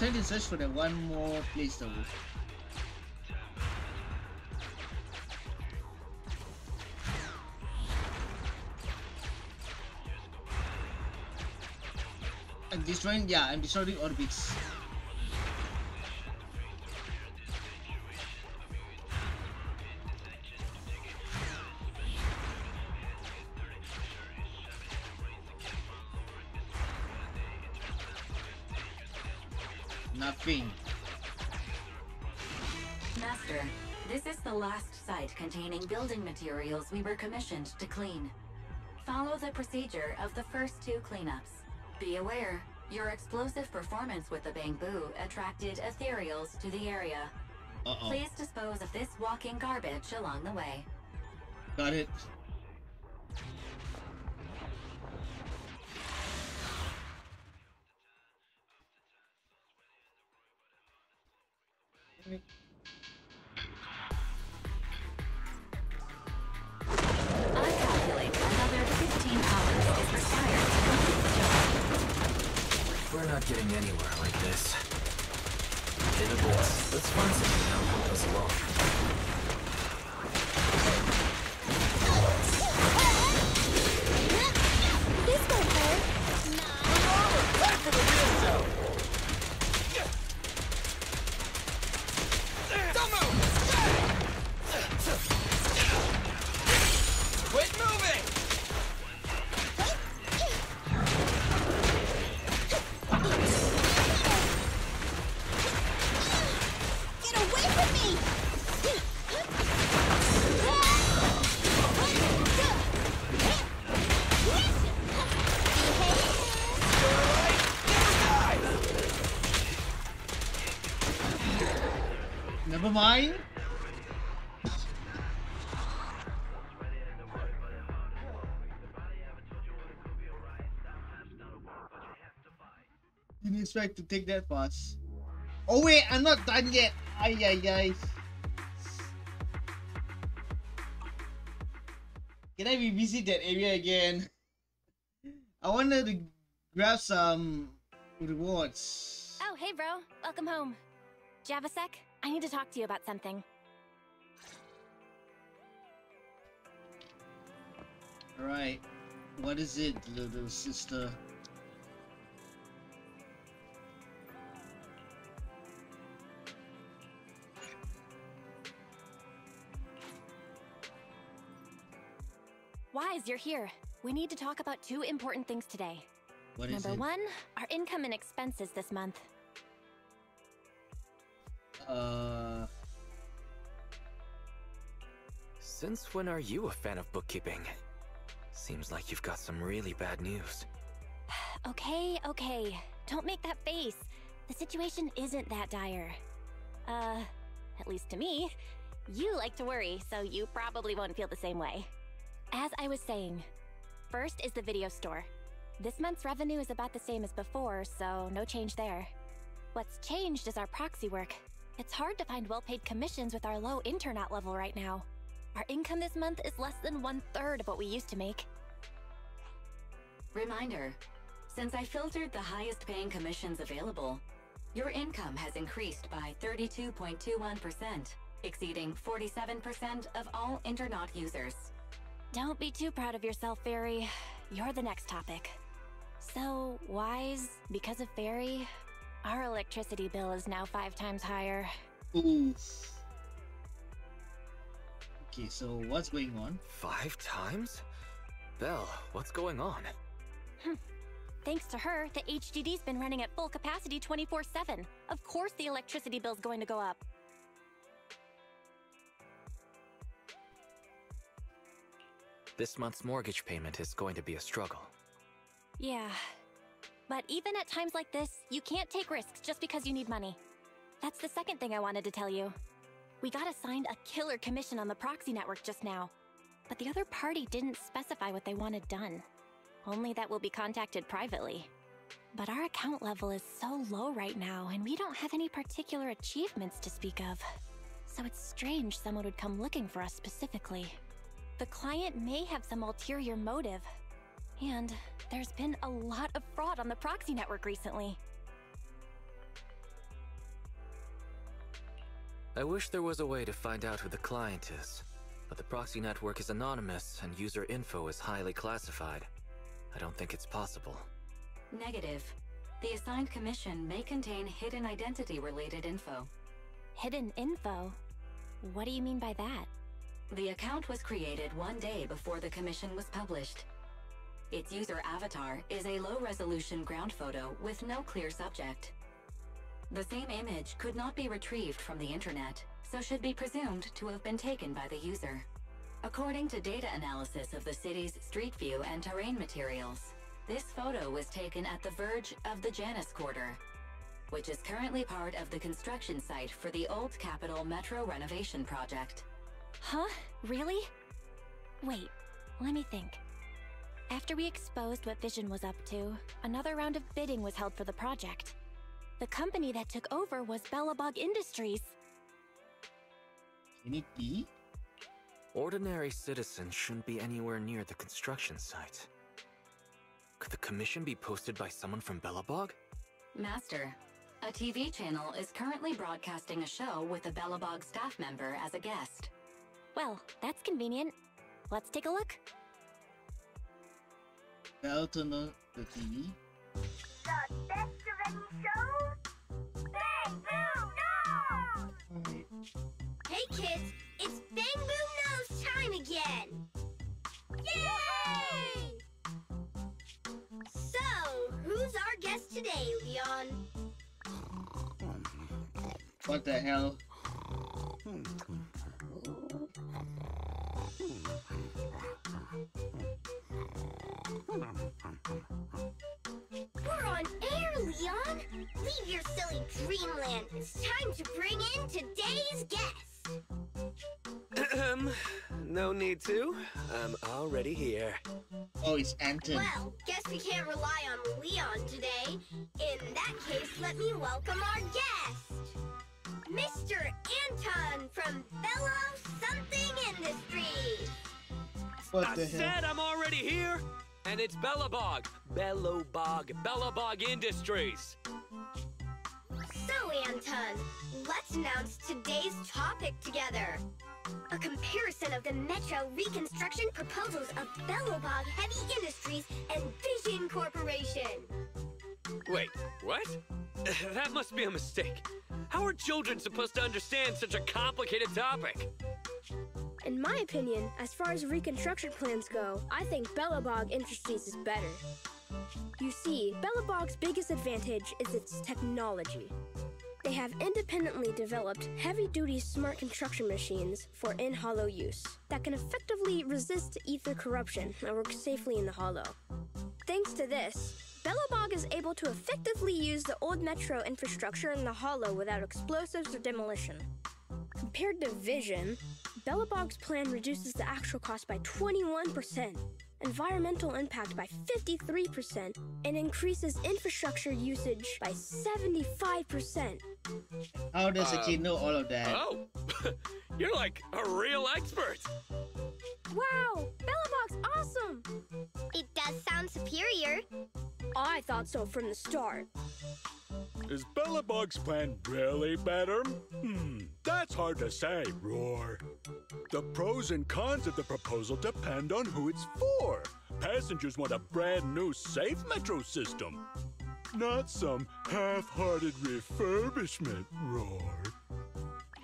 trying to search for the one more place though. I'm destroying, yeah, I'm destroying orbits. Nothing. Master, this is the last site containing building materials we were commissioned to clean. Follow the procedure of the first two cleanups. Be aware, your explosive performance with the bamboo attracted ethereals to the area. Uh-oh. Please dispose of this walking garbage along the way. Got it. I calculate another 15 hours is required to complete the job. We're not getting anywhere like this. Innobles, let's find something that'll help us along. Mine? Didn't expect to take that pass. Oh wait, I'm not done yet. Ay ay ay. Can I revisit that area again? I wanted to grab some rewards. Oh hey bro, welcome home. Javasek? I need to talk to you about something. Alright. What is it, little sister? Wise, you're here. We need to talk about two important things today. What is it? Number one, our income and expenses this month. Since when are you a fan of bookkeeping? Seems like you've got some really bad news. Okay, okay. Don't make that face. The situation isn't that dire. At least to me. You like to worry, so you probably won't feel the same way. As I was saying, first is the video store. This month's revenue is about the same as before, so no change there. What's changed is our proxy work. It's hard to find well-paid commissions with our low internet level right now. Our income this month is less than 1/3 of what we used to make. Reminder, since I filtered the highest paying commissions available, your income has increased by 32.21%, exceeding 47% of all internet users. Don't be too proud of yourself, Fairy. You're the next topic. So, Wise, because of Fairy, our electricity bill is now 5 times higher. Ooh. Okay, so what's going on? 5 times? Belle, what's going on? Thanks to her, the HDD's been running at full capacity 24/7. Of course the electricity bill's going to go up. This month's mortgage payment is going to be a struggle. Yeah. But even at times like this, you can't take risks just because you need money. That's the second thing I wanted to tell you. We got assigned a killer commission on the proxy network just now, but the other party didn't specify what they wanted done. Only that we'll be contacted privately. But our account level is so low right now, and we don't have any particular achievements to speak of. So it's strange someone would come looking for us specifically. The client may have some ulterior motive. And there's been a lot of fraud on the proxy network recently. I wish there was a way to find out who the client is, but the proxy network is anonymous and user info is highly classified. I don't think it's possible. Negative. The assigned commission may contain hidden identity-related info. Hidden info? What do you mean by that? The account was created one day before the commission was published. Its user avatar is a low-resolution ground photo with no clear subject. The same image could not be retrieved from the internet, so should be presumed to have been taken by the user. According to data analysis of the city's street view and terrain materials, this photo was taken at the verge of the Janus Quarter, which is currently part of the construction site for the Old Capitol Metro renovation project. Huh? Really? Wait, let me think. After we exposed what Vision was up to, another round of bidding was held for the project. The company that took over was Belobog Industries. Can it be? Ordinary citizens shouldn't be anywhere near the construction site. Could the commission be posted by someone from Belobog? Master, a TV channel is currently broadcasting a show with a Belobog staff member as a guest. Well, that's convenient. Let's take a look. Belton the TV? The best of any show? Bang Boom Nose! Hey kids, it's Bang Boom Nose time again! Yay! So, who's our guest today, Leon? What the hell? We're on air, Leon! Leave your silly dreamland. It's time to bring in today's guest. No need to. I'm already here. Oh, it's Anton. Well, guess we can't rely on Leon today. In that case, let me welcome our guest, Mr. Anton from Belobog Something Industries. What the hell? I said I'm already here, and it's Belobog. Belobog Industries. So, Anton, let's announce today's topic together. A comparison of the Metro reconstruction proposals of Belobog Heavy Industries and Vision Corporation. Wait, what? That must be a mistake. How are children supposed to understand such a complicated topic? In my opinion, as far as reconstruction plans go, I think Belobog Industries is better. You see, Belobog's biggest advantage is its technology. They have independently developed heavy-duty smart construction machines for in-hollow use that can effectively resist ether corruption and work safely in the hollow. Thanks to this, Belobog is able to effectively use the old metro infrastructure in the hollow without explosives or demolition. Compared to Vision, Belobog's plan reduces the actual cost by 21%, environmental impact by 53%, and increases infrastructure usage by 75%. How does a kid know all of that? Oh, you're like a real expert. Wow, Belobog's awesome. It does sound superior. I thought so from the start. Is Belobog's plan really better? That's hard to say, Roar. The pros and cons of the proposal depend on who it's for. Passengers want a brand new safe metro system. Not some half-hearted refurbishment, Roar.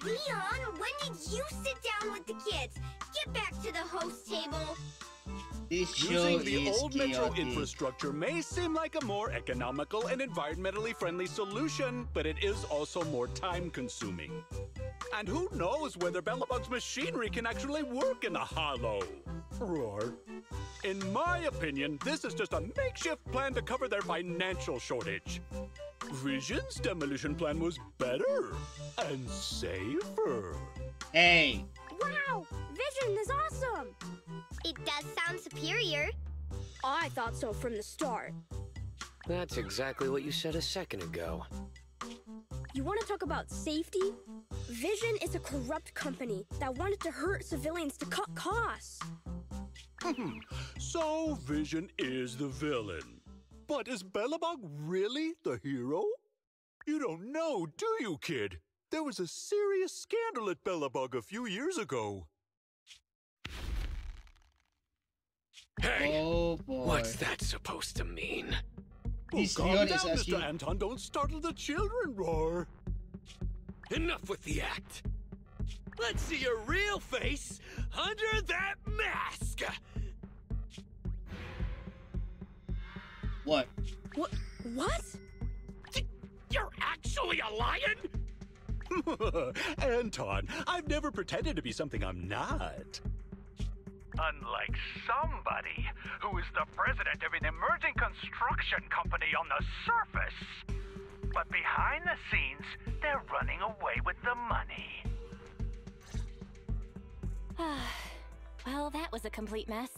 Leon, when did you sit down with the kids? Get back to the host table. Using the old metro infrastructure may seem like a more economical and environmentally friendly solution, but it is also more time-consuming. And who knows whether Belobog's machinery can actually work in the hollow? Roar. In my opinion, this is just a makeshift plan to cover their financial shortage. Vision's demolition plan was better and safer. Hey. Wow, Vision is awesome. It does sound superior. I thought so from the start. That's exactly what you said a second ago. You want to talk about safety? Vision is a corrupt company that wanted to hurt civilians to cut costs. So Vision is the villain. But is Belobog really the hero? You don't know, do you, kid? There was a serious scandal at Belobog a few years ago. Hey, oh boy. What's that supposed to mean? Oh, calm down, Mr. Anton. Don't startle the children, Roar. Enough with the act. Let's see your real face under that mask. What? What? What? You're actually a lion? Anton, I've never pretended to be something I'm not. Unlike somebody who is the president of an emerging construction company on the surface. But behind the scenes, they're running away with the money. Well, that was a complete mess.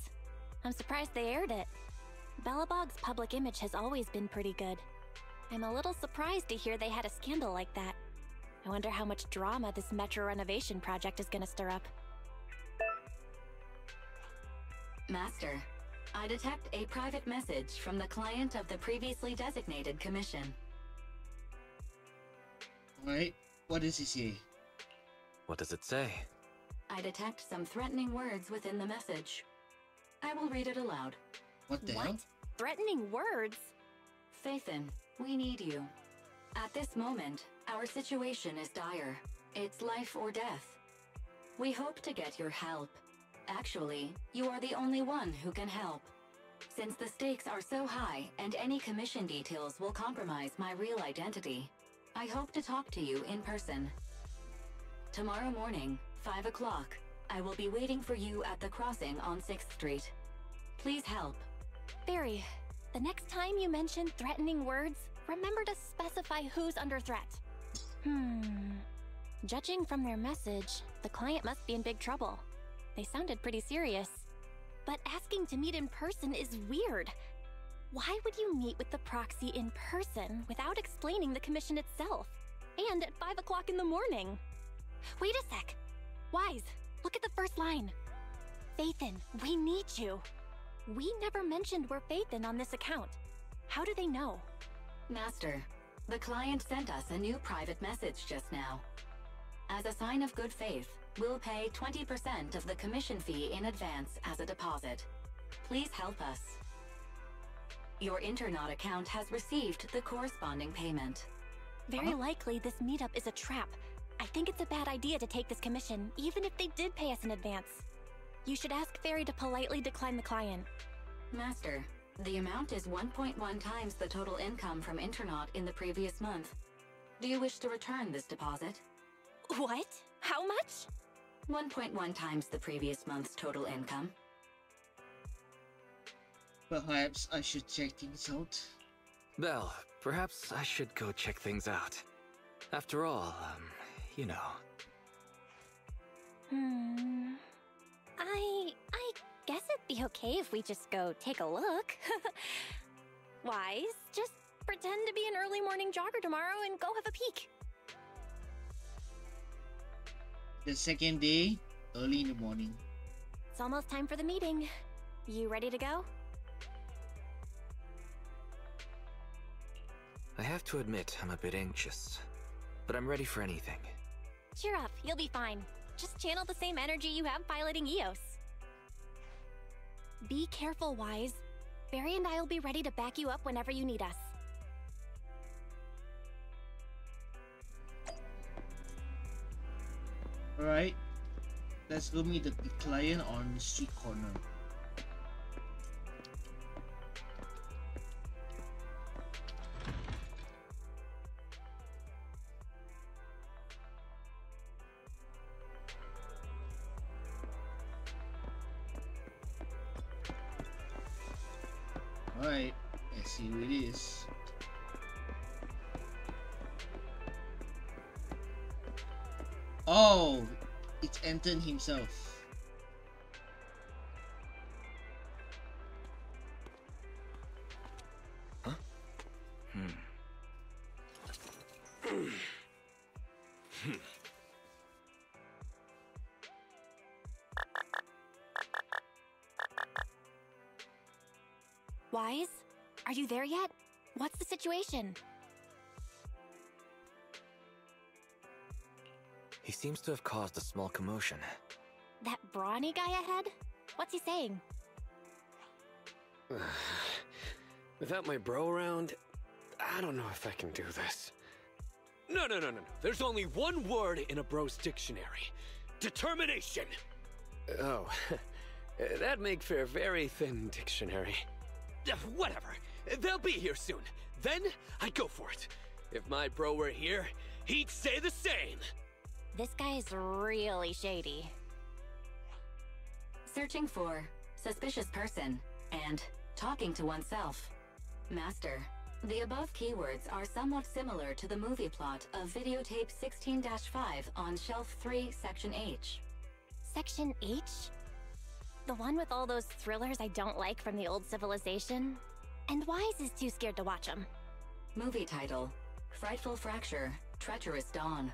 I'm surprised they aired it. Belobog's public image has always been pretty good. I'm a little surprised to hear they had a scandal like that. I wonder how much drama this metro renovation project is gonna stir up. Master, I detect a private message from the client of the previously designated commission. Alright, what does he see? What does it say? I detect some threatening words within the message. I will read it aloud. What the hell? Threatening words? Phaethon, we need you. At this moment, our situation is dire. It's life or death. We hope to get your help. Actually, you are the only one who can help. Since the stakes are so high and any commission details will compromise my real identity, I hope to talk to you in person. Tomorrow morning, 5 o'clock, I will be waiting for you at the crossing on 6th Street. Please help. Barry, the next time you mention threatening words, remember to specify who's under threat. Judging from their message, the client must be in big trouble. They sounded pretty serious. But asking to meet in person is weird. Why would you meet with the proxy in person without explaining the commission itself? And at 5 o'clock in the morning? Wait a sec. Wise, look at the first line. Phaethon, we need you. We never mentioned we're Phaethon on this account. How do they know? Master, the client sent us a new private message just now. As a sign of good faith, we'll pay 20% of the commission fee in advance as a deposit. Please help us. Your Internaut account has received the corresponding payment. Very likely this meetup is a trap. I think it's a bad idea to take this commission, even if they did pay us in advance. You should ask Fairy to politely decline the client. Master, the amount is 1.1 times the total income from Internaut in the previous month. Do you wish to return this deposit? What? How much? 1.1 times the previous month's total income. Perhaps I should check things out. Belle, perhaps I should go check things out. After all, you know. I guess it'd be okay if we just go take a look. Wise, just pretend to be an early morning jogger tomorrow and go have a peek. The second day, early in the morning. It's almost time for the meeting. You ready to go? I have to admit, I'm a bit anxious, but I'm ready for anything. Cheer up, you'll be fine. Just channel the same energy you have piloting Eos. Be careful, Wise. Barry and I will be ready to back you up whenever you need us. Alright, let's go meet the client on the street corner. Alright, let's see who it is. Oh, it's Anton himself. Huh? Wise, are you there yet? What's the situation? He seems to have caused a small commotion. That brawny guy ahead? What's he saying? Without my bro around, I don't know if I can do this. No. There's only one word in a bro's dictionary. Determination! Oh. That'd make for a very thin dictionary. Whatever. They'll be here soon. Then, I'd go for it. If my bro were here, he'd say the same. This guy's really shady. Searching for suspicious person and talking to oneself. Master, the above keywords are somewhat similar to the movie plot of Videotape 16-5 on Shelf 3, Section H. Section H? The one with all those thrillers I don't like from the old civilization? And Wise is too scared to watch them. Movie title: Frightful Fracture, Treacherous Dawn.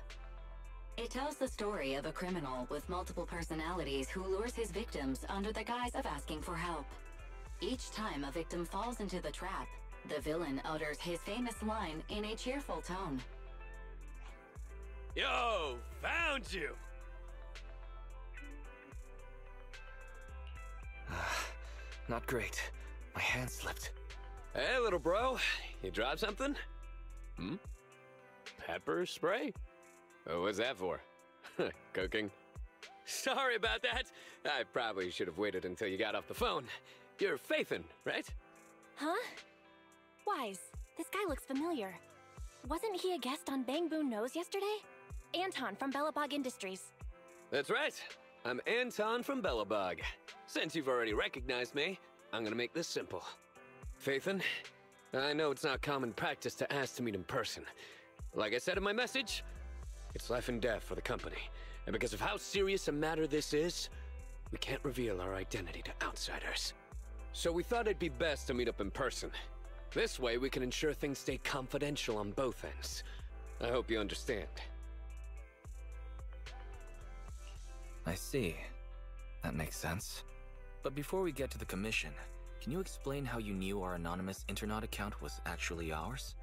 It tells the story of a criminal with multiple personalities who lures his victims under the guise of asking for help. Each time a victim falls into the trap, the villain utters his famous line in a cheerful tone. Yo, found you! Not great. My hand slipped. Hey, little bro. You dropped something? Hmm? Pepper spray? Oh, what's that for? Cooking? Sorry about that. I probably should have waited until you got off the phone. You're Phaethon, right? Huh? Wise, this guy looks familiar. Wasn't he a guest on Bang Boom Nose yesterday? Anton from Belobog Industries. That's right. I'm Anton from Belobog. Since you've already recognized me, I'm gonna make this simple. Phaethon, I know it's not common practice to ask to meet in person. Like I said in my message, it's life and death for the company. And because of how serious a matter this is, we can't reveal our identity to outsiders. So we thought it'd be best to meet up in person. This way we can ensure things stay confidential on both ends. I hope you understand. I see. That makes sense. But before we get to the commission, can you explain how you knew our anonymous Internaut account was actually ours?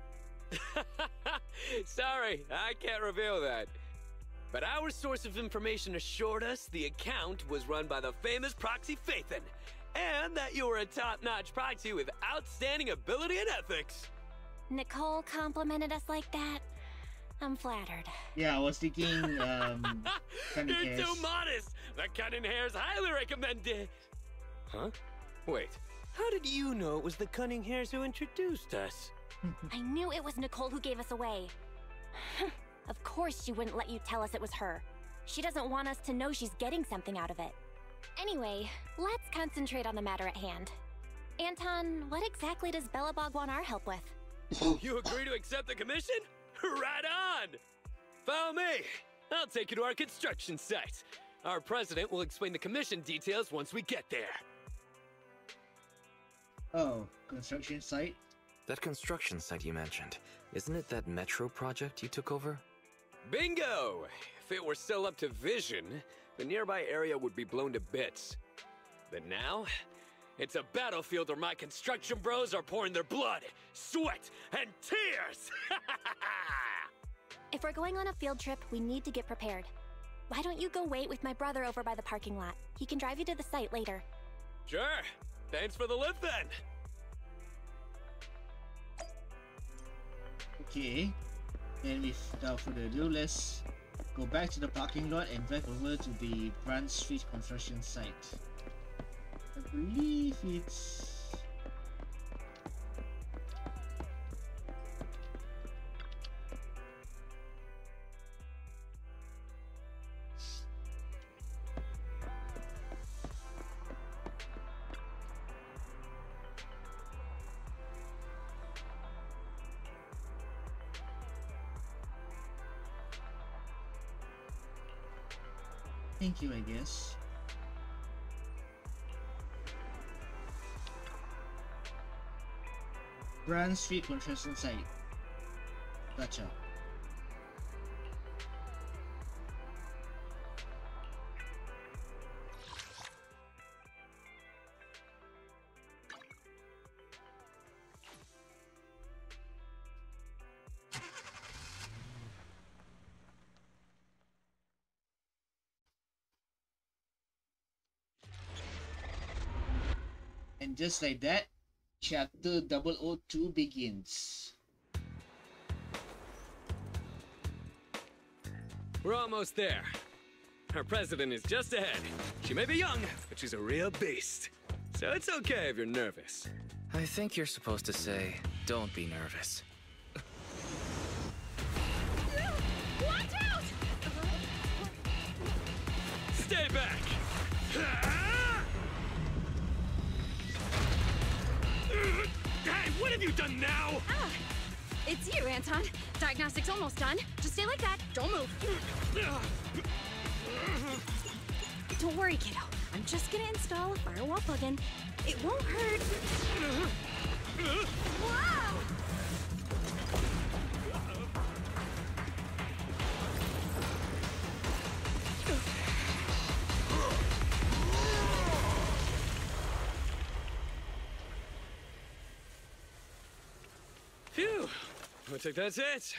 Sorry, I can't reveal that. But our source of information assured us the account was run by the famous proxy Phaethon, and that you were a top-notch proxy with outstanding ability and ethics. Nicole complimented us like that. I'm flattered. Yeah, I was thinking, You're too modest! The cunning hair's highly recommended! Huh? Wait, how did you know it was the cunning hairs who introduced us? I knew it was Nicole who gave us away. Of course she wouldn't let you tell us it was her. She doesn't want us to know she's getting something out of it. Anyway, let's concentrate on the matter at hand. Anton, what exactly does Belobog want our help with? You agree to accept the commission? Right on! Follow me! I'll take you to our construction site. Our president will explain the commission details once we get there. Oh, construction site? That construction site you mentioned, isn't it that metro project you took over? Bingo! If it were still up to Vision, the nearby area would be blown to bits. But now, it's a battlefield where my construction bros are pouring their blood, sweat, and tears! If we're going on a field trip, we need to get prepared. Why don't you go wait with my brother over by the parking lot? He can drive you to the site later. Sure! Thanks for the lift, then! Okay, and without further ado, let's go back to the parking lot and drive over to the Branch Street construction site. I believe it's... Thank you, I guess. Branch Street construction site. Gotcha. And just like that, Chapter 002 begins. We're almost there. Our president is just ahead. She may be young, but she's a real beast. So it's okay if you're nervous. I think you're supposed to say, don't be nervous. Watch out! Stay back! Hey, what have you done now? Ah, it's you, Anton. Diagnostics almost done. Just stay like that. Don't move. Don't worry, kiddo. I'm just gonna install a firewall plugin. It won't hurt. Whoa! Phew! I think that's it.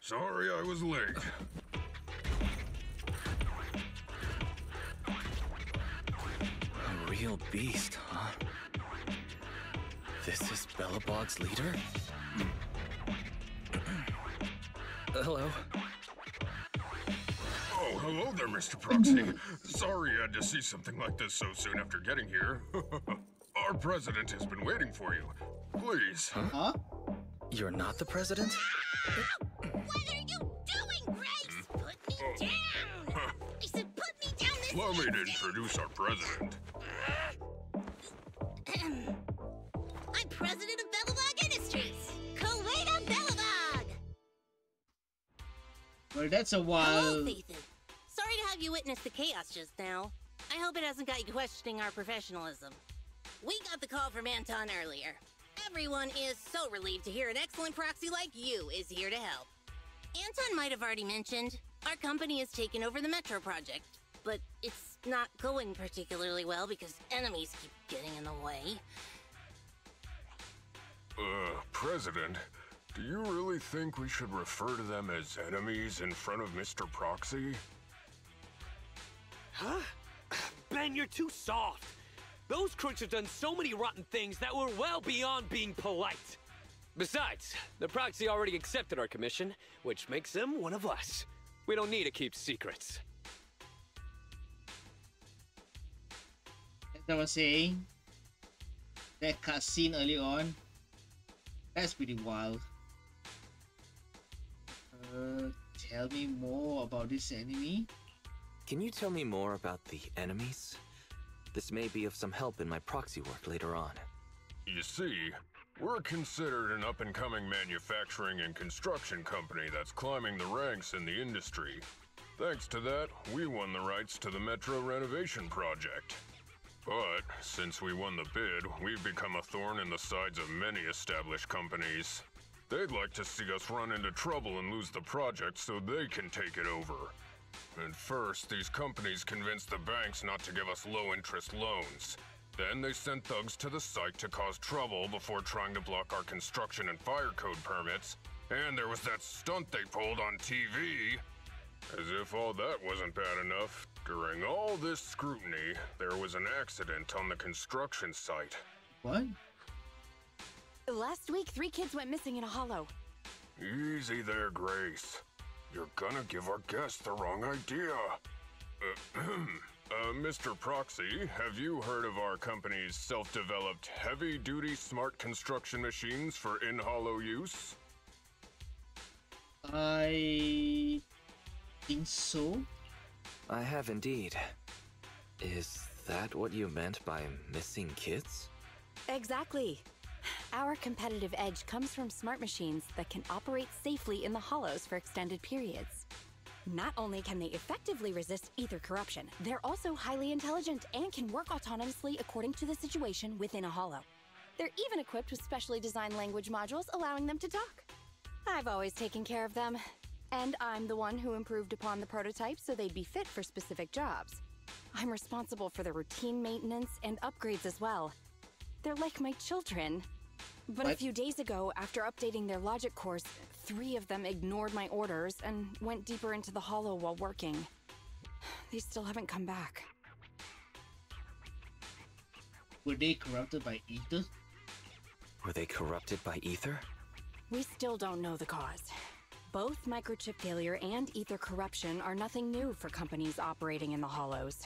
Sorry I was late. Real beast, huh? This is Belobog's leader? Hello. Oh, hello there, Mr. Proxy. Sorry I had to see something like this so soon after getting here. Our president has been waiting for you. Please. Huh? You're not the president? What are you doing, Grace? Put me down! I said put me down this instant! Allow me to introduce our president. I'm president of Belobog Industries, Koleda Belobog. Well, that's a while. Hello, Phaethon. Sorry to have you witness the chaos just now. I hope it hasn't got you questioning our professionalism. We got the call from Anton earlier. Everyone is so relieved to hear an excellent proxy like you is here to help. Anton might have already mentioned our company has taken over the Metro project, but it's not going particularly well because enemies keep getting in the way. President, do you really think we should refer to them as enemies in front of Mr. Proxy? Huh? Ben, you're too soft. Those crooks have done so many rotten things that were well beyond being polite. Besides, the Proxy already accepted our commission, which makes them one of us. We don't need to keep secrets. I was saying that cutscene early on, that's pretty wild. Tell me more about this enemy. Can you tell me more about the enemies? This may be of some help in my proxy work later on. You see, we're considered an up-and-coming manufacturing and construction company that's climbing the ranks in the industry. Thanks to that, we won the rights to the Metro renovation project. But, since we won the bid, we've become a thorn in the sides of many established companies. They'd like to see us run into trouble and lose the project so they can take it over. At first, these companies convinced the banks not to give us low-interest loans. Then they sent thugs to the site to cause trouble before trying to block our construction and fire code permits. And there was that stunt they pulled on TV. As if all that wasn't bad enough, during all this scrutiny, there was an accident on the construction site. What? Last week, 3 kids went missing in a hollow. Easy there, Grace. You're gonna give our guests the wrong idea. Mr. Proxy, have you heard of our company's self-developed heavy-duty smart construction machines for in-hollow use? I think so. I have indeed. Is that what you meant by missing kids? Exactly. Our competitive edge comes from smart machines that can operate safely in the hollows for extended periods. Not only can they effectively resist ether corruption, they're also highly intelligent and can work autonomously according to the situation within a hollow. They're even equipped with specially designed language modules allowing them to talk. I've always taken care of them. And I'm the one who improved upon the prototype so they'd be fit for specific jobs. I'm responsible for the routine maintenance and upgrades as well. They're like my children. But a few days ago, after updating their logic course, 3 of them ignored my orders and went deeper into the hollow while working. They still haven't come back. Were they corrupted by ether? Were they corrupted by ether? We still don't know the cause. Both microchip failure and ether corruption are nothing new for companies operating in the Hollows.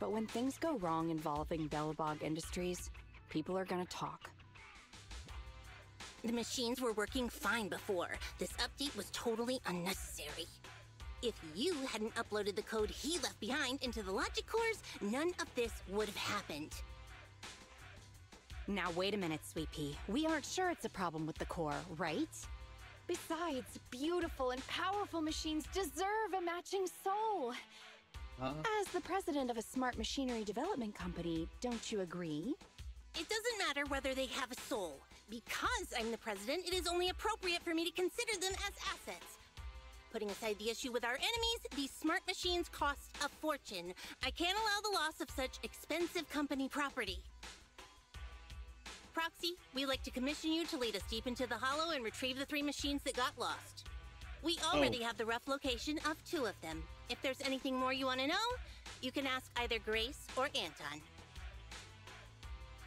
But when things go wrong involving Belobog Industries, people are gonna talk. The machines were working fine before. This update was totally unnecessary. If you hadn't uploaded the code he left behind into the logic cores, none of this would have happened. Now wait a minute, Sweet Pea. We aren't sure it's a problem with the core, right? Besides, beautiful and powerful machines deserve a matching soul. As the president of a smart machinery development company, don't you agree? It doesn't matter whether they have a soul. Because I'm the president, it is only appropriate for me to consider them as assets. Putting aside the issue with our enemies, these smart machines cost a fortune. I can't allow the loss of such expensive company property. Proxy, we like to commission you to lead us deep into the Hollow and retrieve the 3 machines that got lost. We already have the rough location of 2 of them. If there's anything more you want to know, you can ask either Grace or Anton.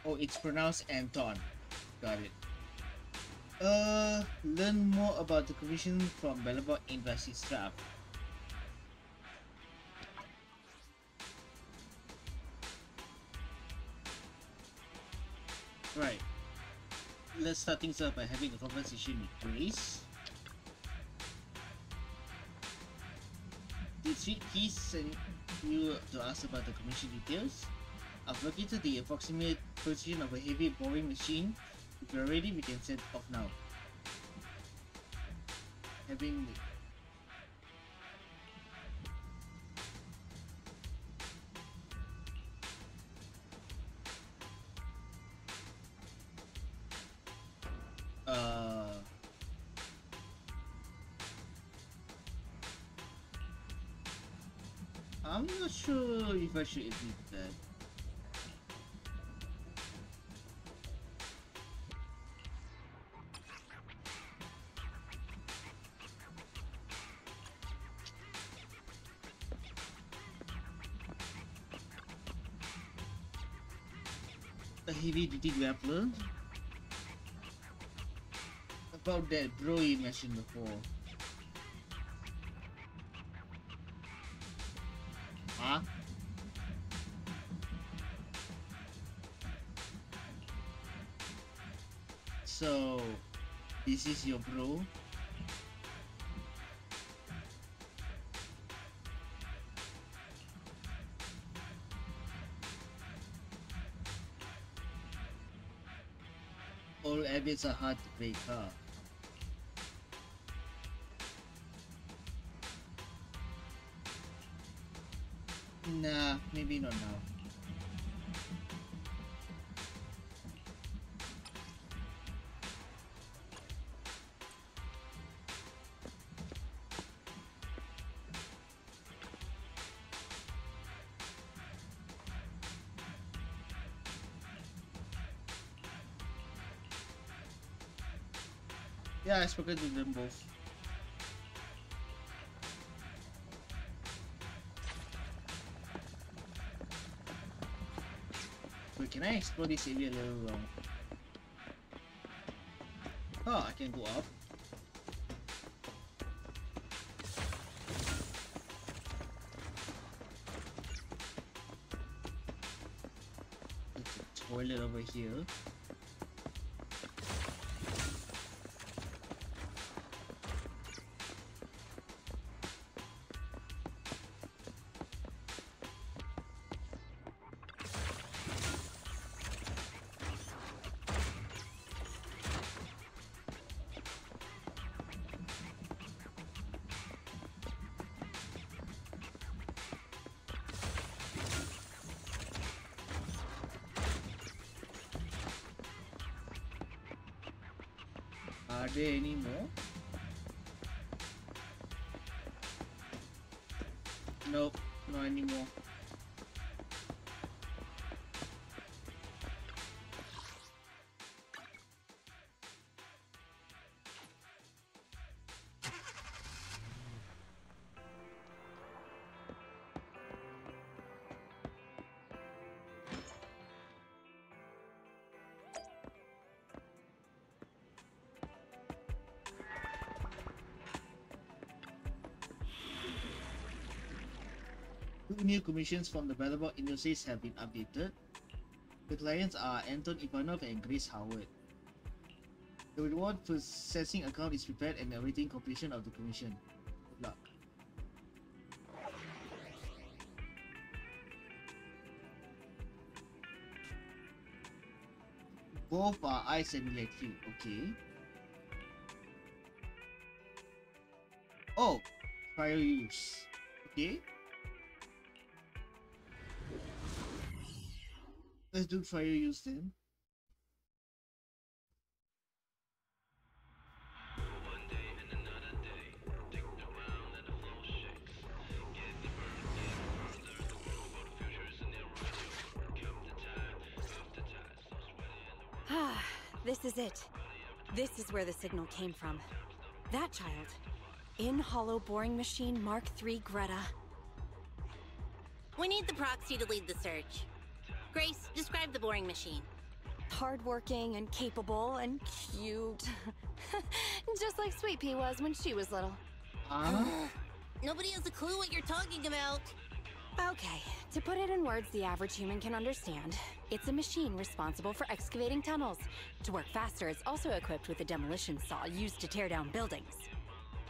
Oh, it's pronounced Anton. Got it. Learn more about the commission from Belobog Industry staff. Right. Let's start things up by having a conversation with Grace. Did Sweet Pea send you to ask about the commission details? I've located the approximate position of a heavy boring machine. If you're ready, we can set off now. Having the I'm not sure if I should admit that. A heavy duty grappler? About that bro you mentioned before. Huh? So, this is your bro? Old habits are hard to break, huh? Nah, maybe not now. Yeah, I spoke to them both. Wait, can I explore this area a little wrong? Oh, I can go up. There's a toilet over here. Are there any more? Nope, not anymore. Two new commissions from the Belobog Industries have been updated. The clients are Anton Ivanov and Grace Howard. The reward processing account is prepared and awaiting completion of the commission. Good luck. Both are ice and electric, okay. Oh, prior use, okay. Let's do prior use then. This is it. This is where the signal came from. That child. In Hollow Boring Machine Mark III Greta. We need the proxy to lead the search. Grace, describe the boring machine. Hardworking and capable and cute. Just like Sweet Pea was when she was little. Nobody has a clue what you're talking about. Okay, to put it in words the average human can understand, it's a machine responsible for excavating tunnels. To work faster, it's also equipped with a demolition saw used to tear down buildings.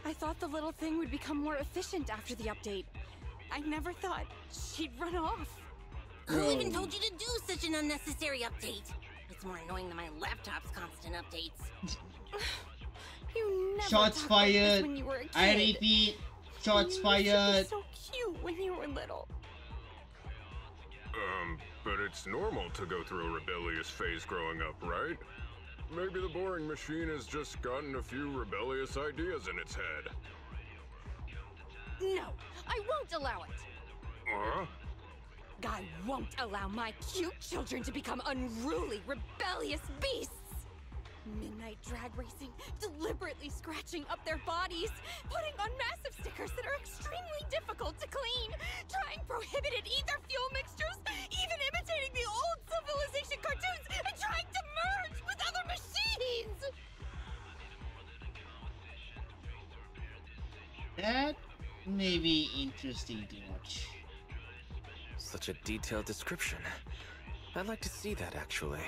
I thought the little thing would become more efficient after the update. I never thought she'd run off. Who even told you to do such an unnecessary update? It's more annoying than my laptop's constant updates. You never Shots fired. When you were a kid. I repeat. Shots fired. So cute when you were little. But it's normal to go through a rebellious phase growing up, right? Maybe the boring machine has just gotten a few rebellious ideas in its head. No, I won't allow it. Huh? I won't allow my cute children to become unruly, rebellious beasts. Midnight drag racing, deliberately scratching up their bodies, putting on massive stickers that are extremely difficult to clean, trying prohibited ether fuel mixtures, even imitating the old civilization cartoons, and trying to merge with other machines! That may be interesting to watch. Such a detailed description. I'd like to see that, actually.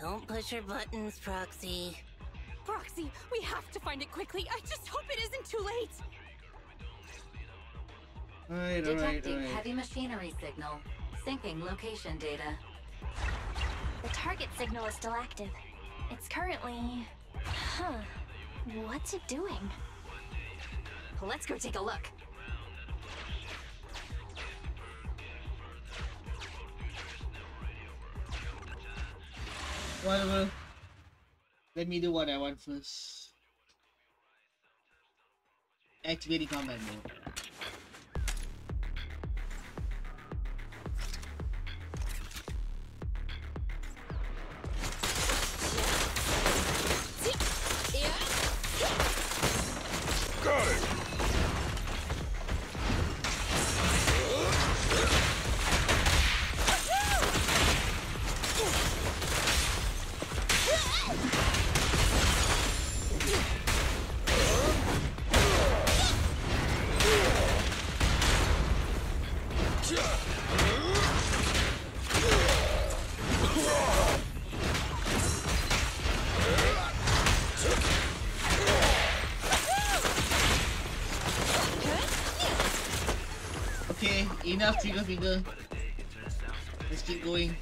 Don't push your buttons, Proxy. Proxy, we have to find it quickly. I just hope it isn't too late. Detecting heavy machinery signal. Syncing location data. The target signal is still active. It's currently... Huh. What's it doing? Let's go take a look. Whatever. Let me do what I want first. Activating combat mode. Got it! Enough trigger finger. Let's keep going.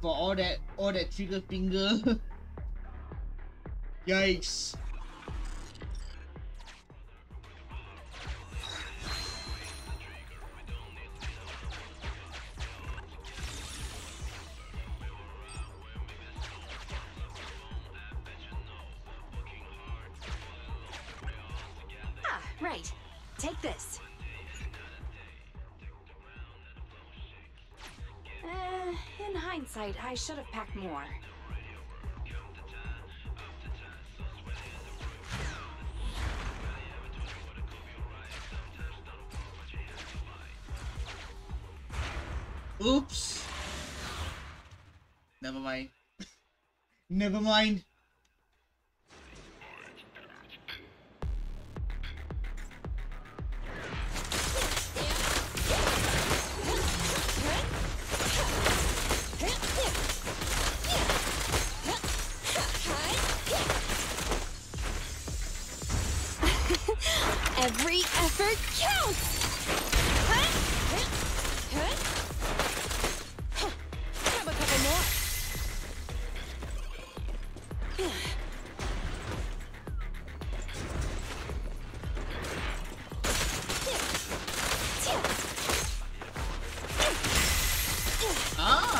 For all that trigger finger. Yikes. Take this. In hindsight, I should have packed more. Oops. Never mind. Never mind. Every effort counts. Grab a couple more. Ah.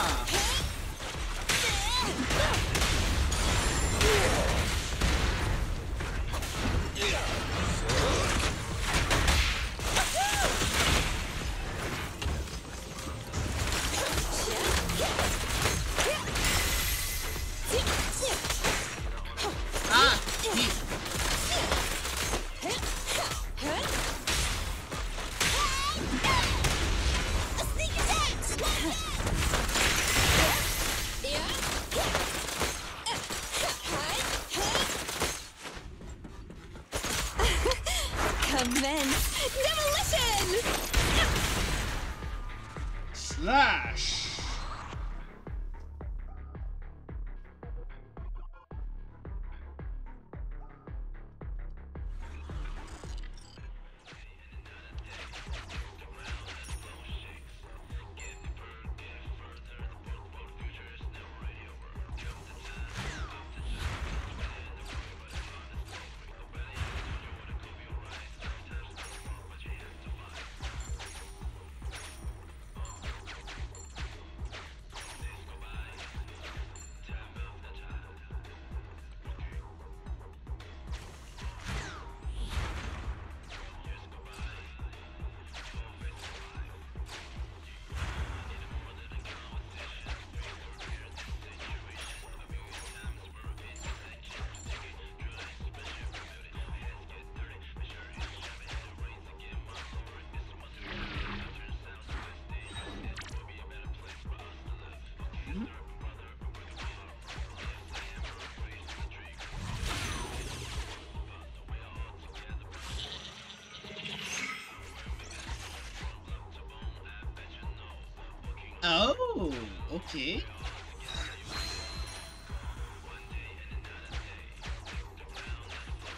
Oh, okay.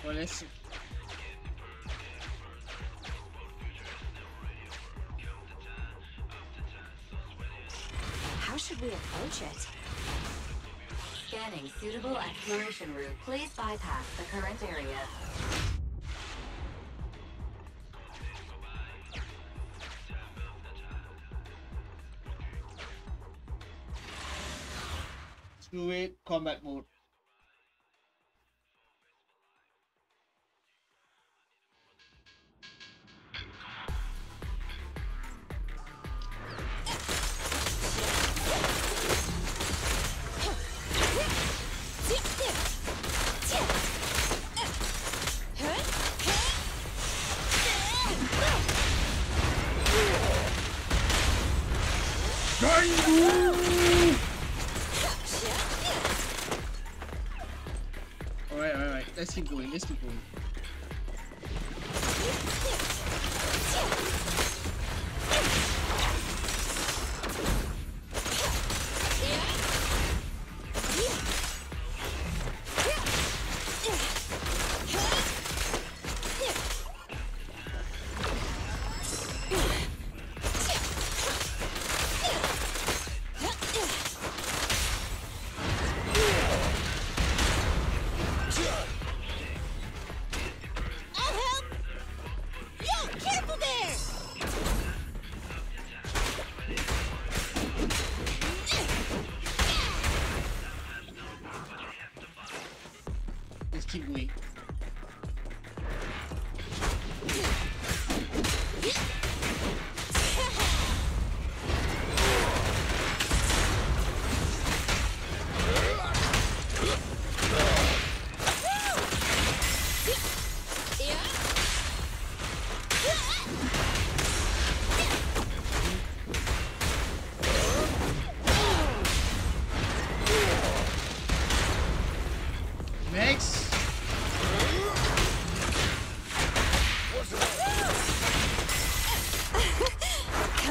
Well, let's see. How should we approach it? Scanning suitable exploration route. Please bypass the current area. Do it, combat mode.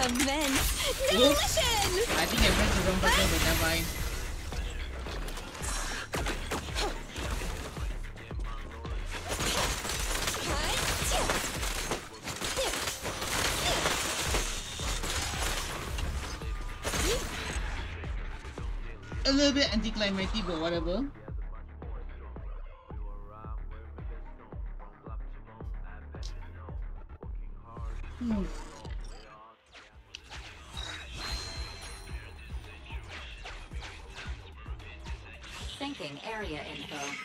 immense. Demolition! Oops. I think I meant to run for them, but never mind. A little bit anticlimactic, but whatever. Sinking area info.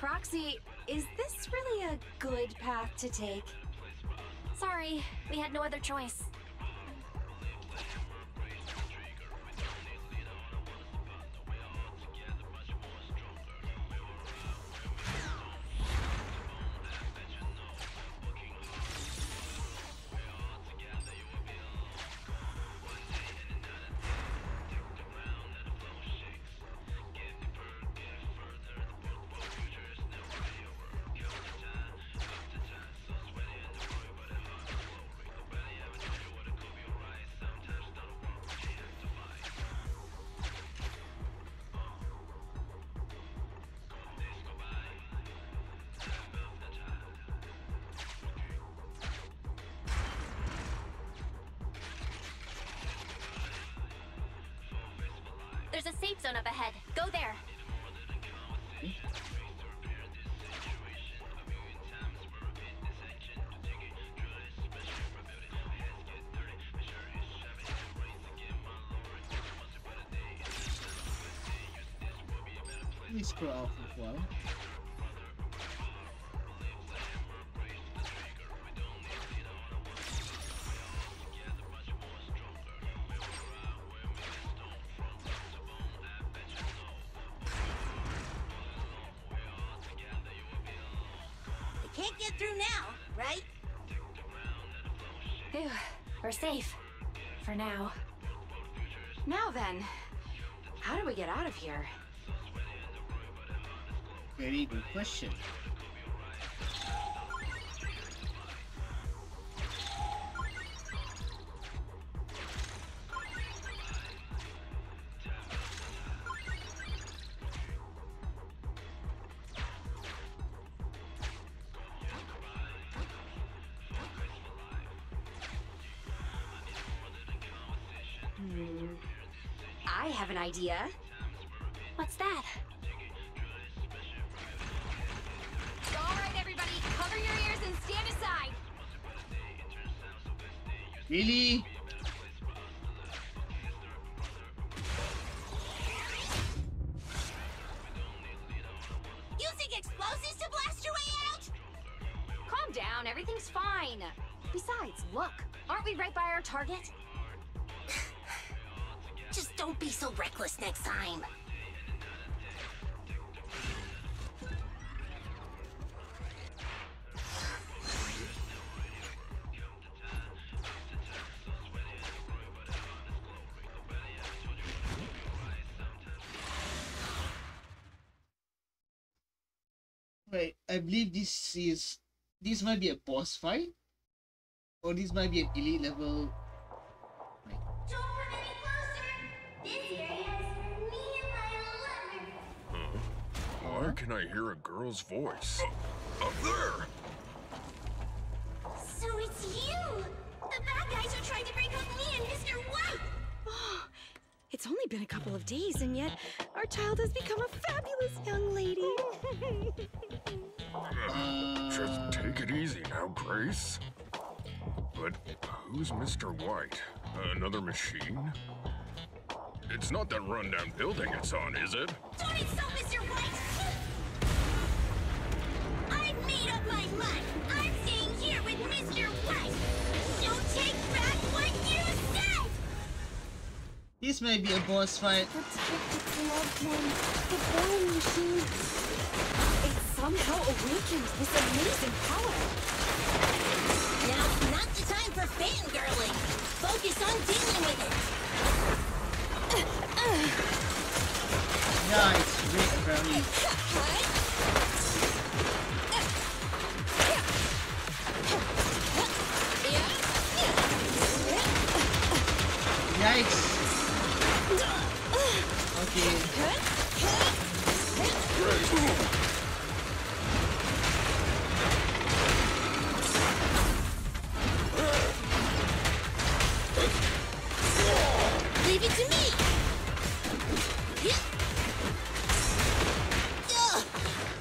Proxy, is this really a good path to take? Sorry, we had no other choice. There's a safe zone up ahead. Go there. Let me scroll off as well. Safe. For now. Now then, how do we get out of here? Very good question. Idea. What's that? All right, everybody, cover your ears and stand aside. Really? Using explosives to blast your way out? Calm down, everything's fine. Besides, look, aren't we right by our target? Don't be so reckless next time. Wait, I believe this might be a boss fight, or this might be an elite level. Can I hear a girl's voice? Up there! So it's you! The bad guys are trying to break up me and Mr. White! Oh, it's only been a couple of days, and yet our child has become a fabulous young lady. Just take it easy now, Grace. But who's Mr. White? Another machine? It's not that rundown building it's on, is it? Don't insult Mr. White! My mind. I'm staying here with Mr. White. So take back what you said. This may be a boss fight. Let's get the Glove Man, the bowling machine. It somehow awakens this amazing power. Now's not the time for fangirling. Focus on dealing with it. Nice, really. What?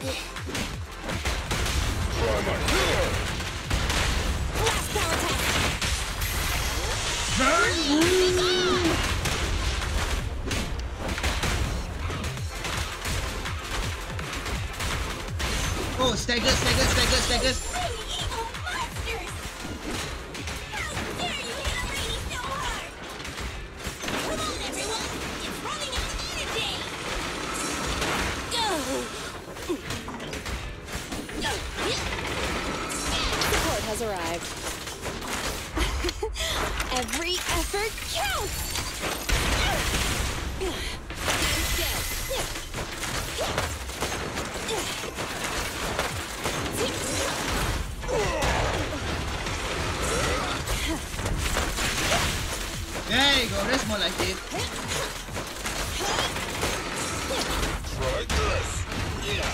I'm a killer! Last down attack! Bang Boom! Oh, stay good, stay good, stay good, stay good. Evil monsters! How dare you hit our lady so hard? Come on, everyone! It's running out of energy! Go! Support has arrived. Every effort counts! There you go, that's more like it. Try this. Yeah.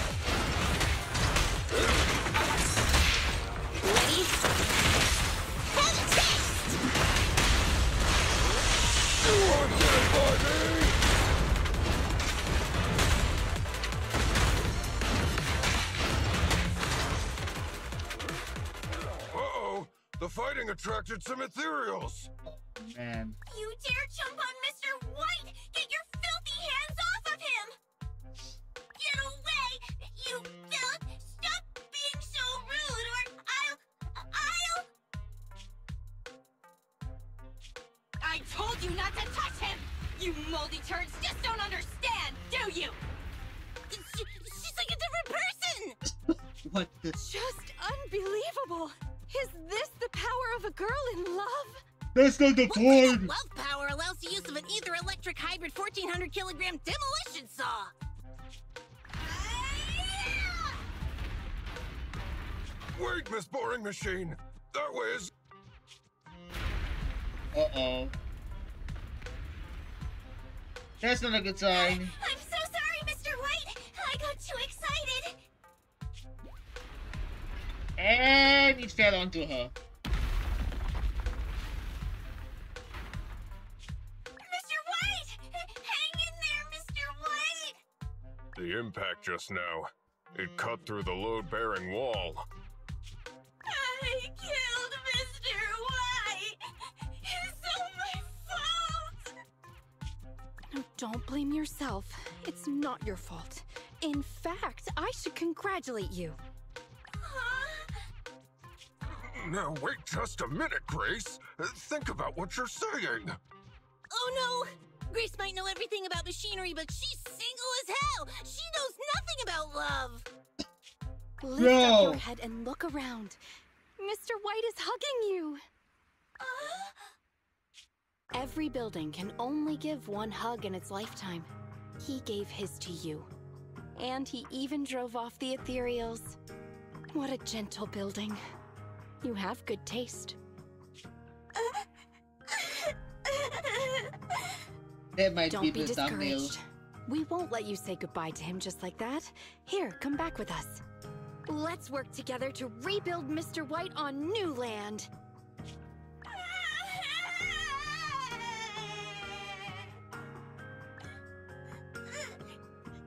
Ready? Have a taste! You want that, buddy? Uh-oh, the fighting attracted some ethereals. Man. You dare jump on Mr. White! Get your filthy hands off of him! Get away, you filth! Stop being so rude or I'll... I told you not to touch him! You moldy turds just don't understand, do you? She's like a different person! What the... Just unbelievable! Is this the power of a girl in love? That's not the point! Wealth power allows the use of an ether electric hybrid 1400 kilogram demolition saw! Wait, Miss Boring Machine! That way is... Uh-oh. That's not a good sign. I'm so sorry, Mr. White! I got too excited! And he fell onto her. The impact just now. It cut through the load-bearing wall. I killed Mr. White! It's all my fault! No, don't blame yourself. It's not your fault. In fact, I should congratulate you. Huh? Now wait just a minute, Grace. Think about what you're saying. Oh no! Grace might know everything about machinery, but she's single as hell! She knows nothing about love! Lift up your head and look around. Mr. White is hugging you! Every building can only give one hug in its lifetime. He gave his to you. And he even drove off the ethereals. What a gentle building. You have good taste. Don't be discouraged. We won't let you say goodbye to him just like that. Here, come back with us. Let's work together to rebuild Mr. White on new land. I'm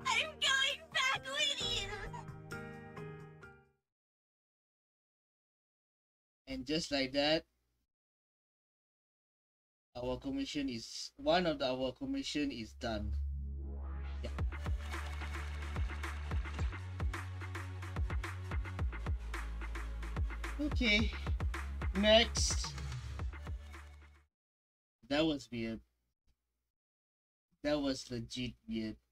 going back with you. And just like that, our commission is done. Yeah. Okay. Next. That was weird. That was legit weird.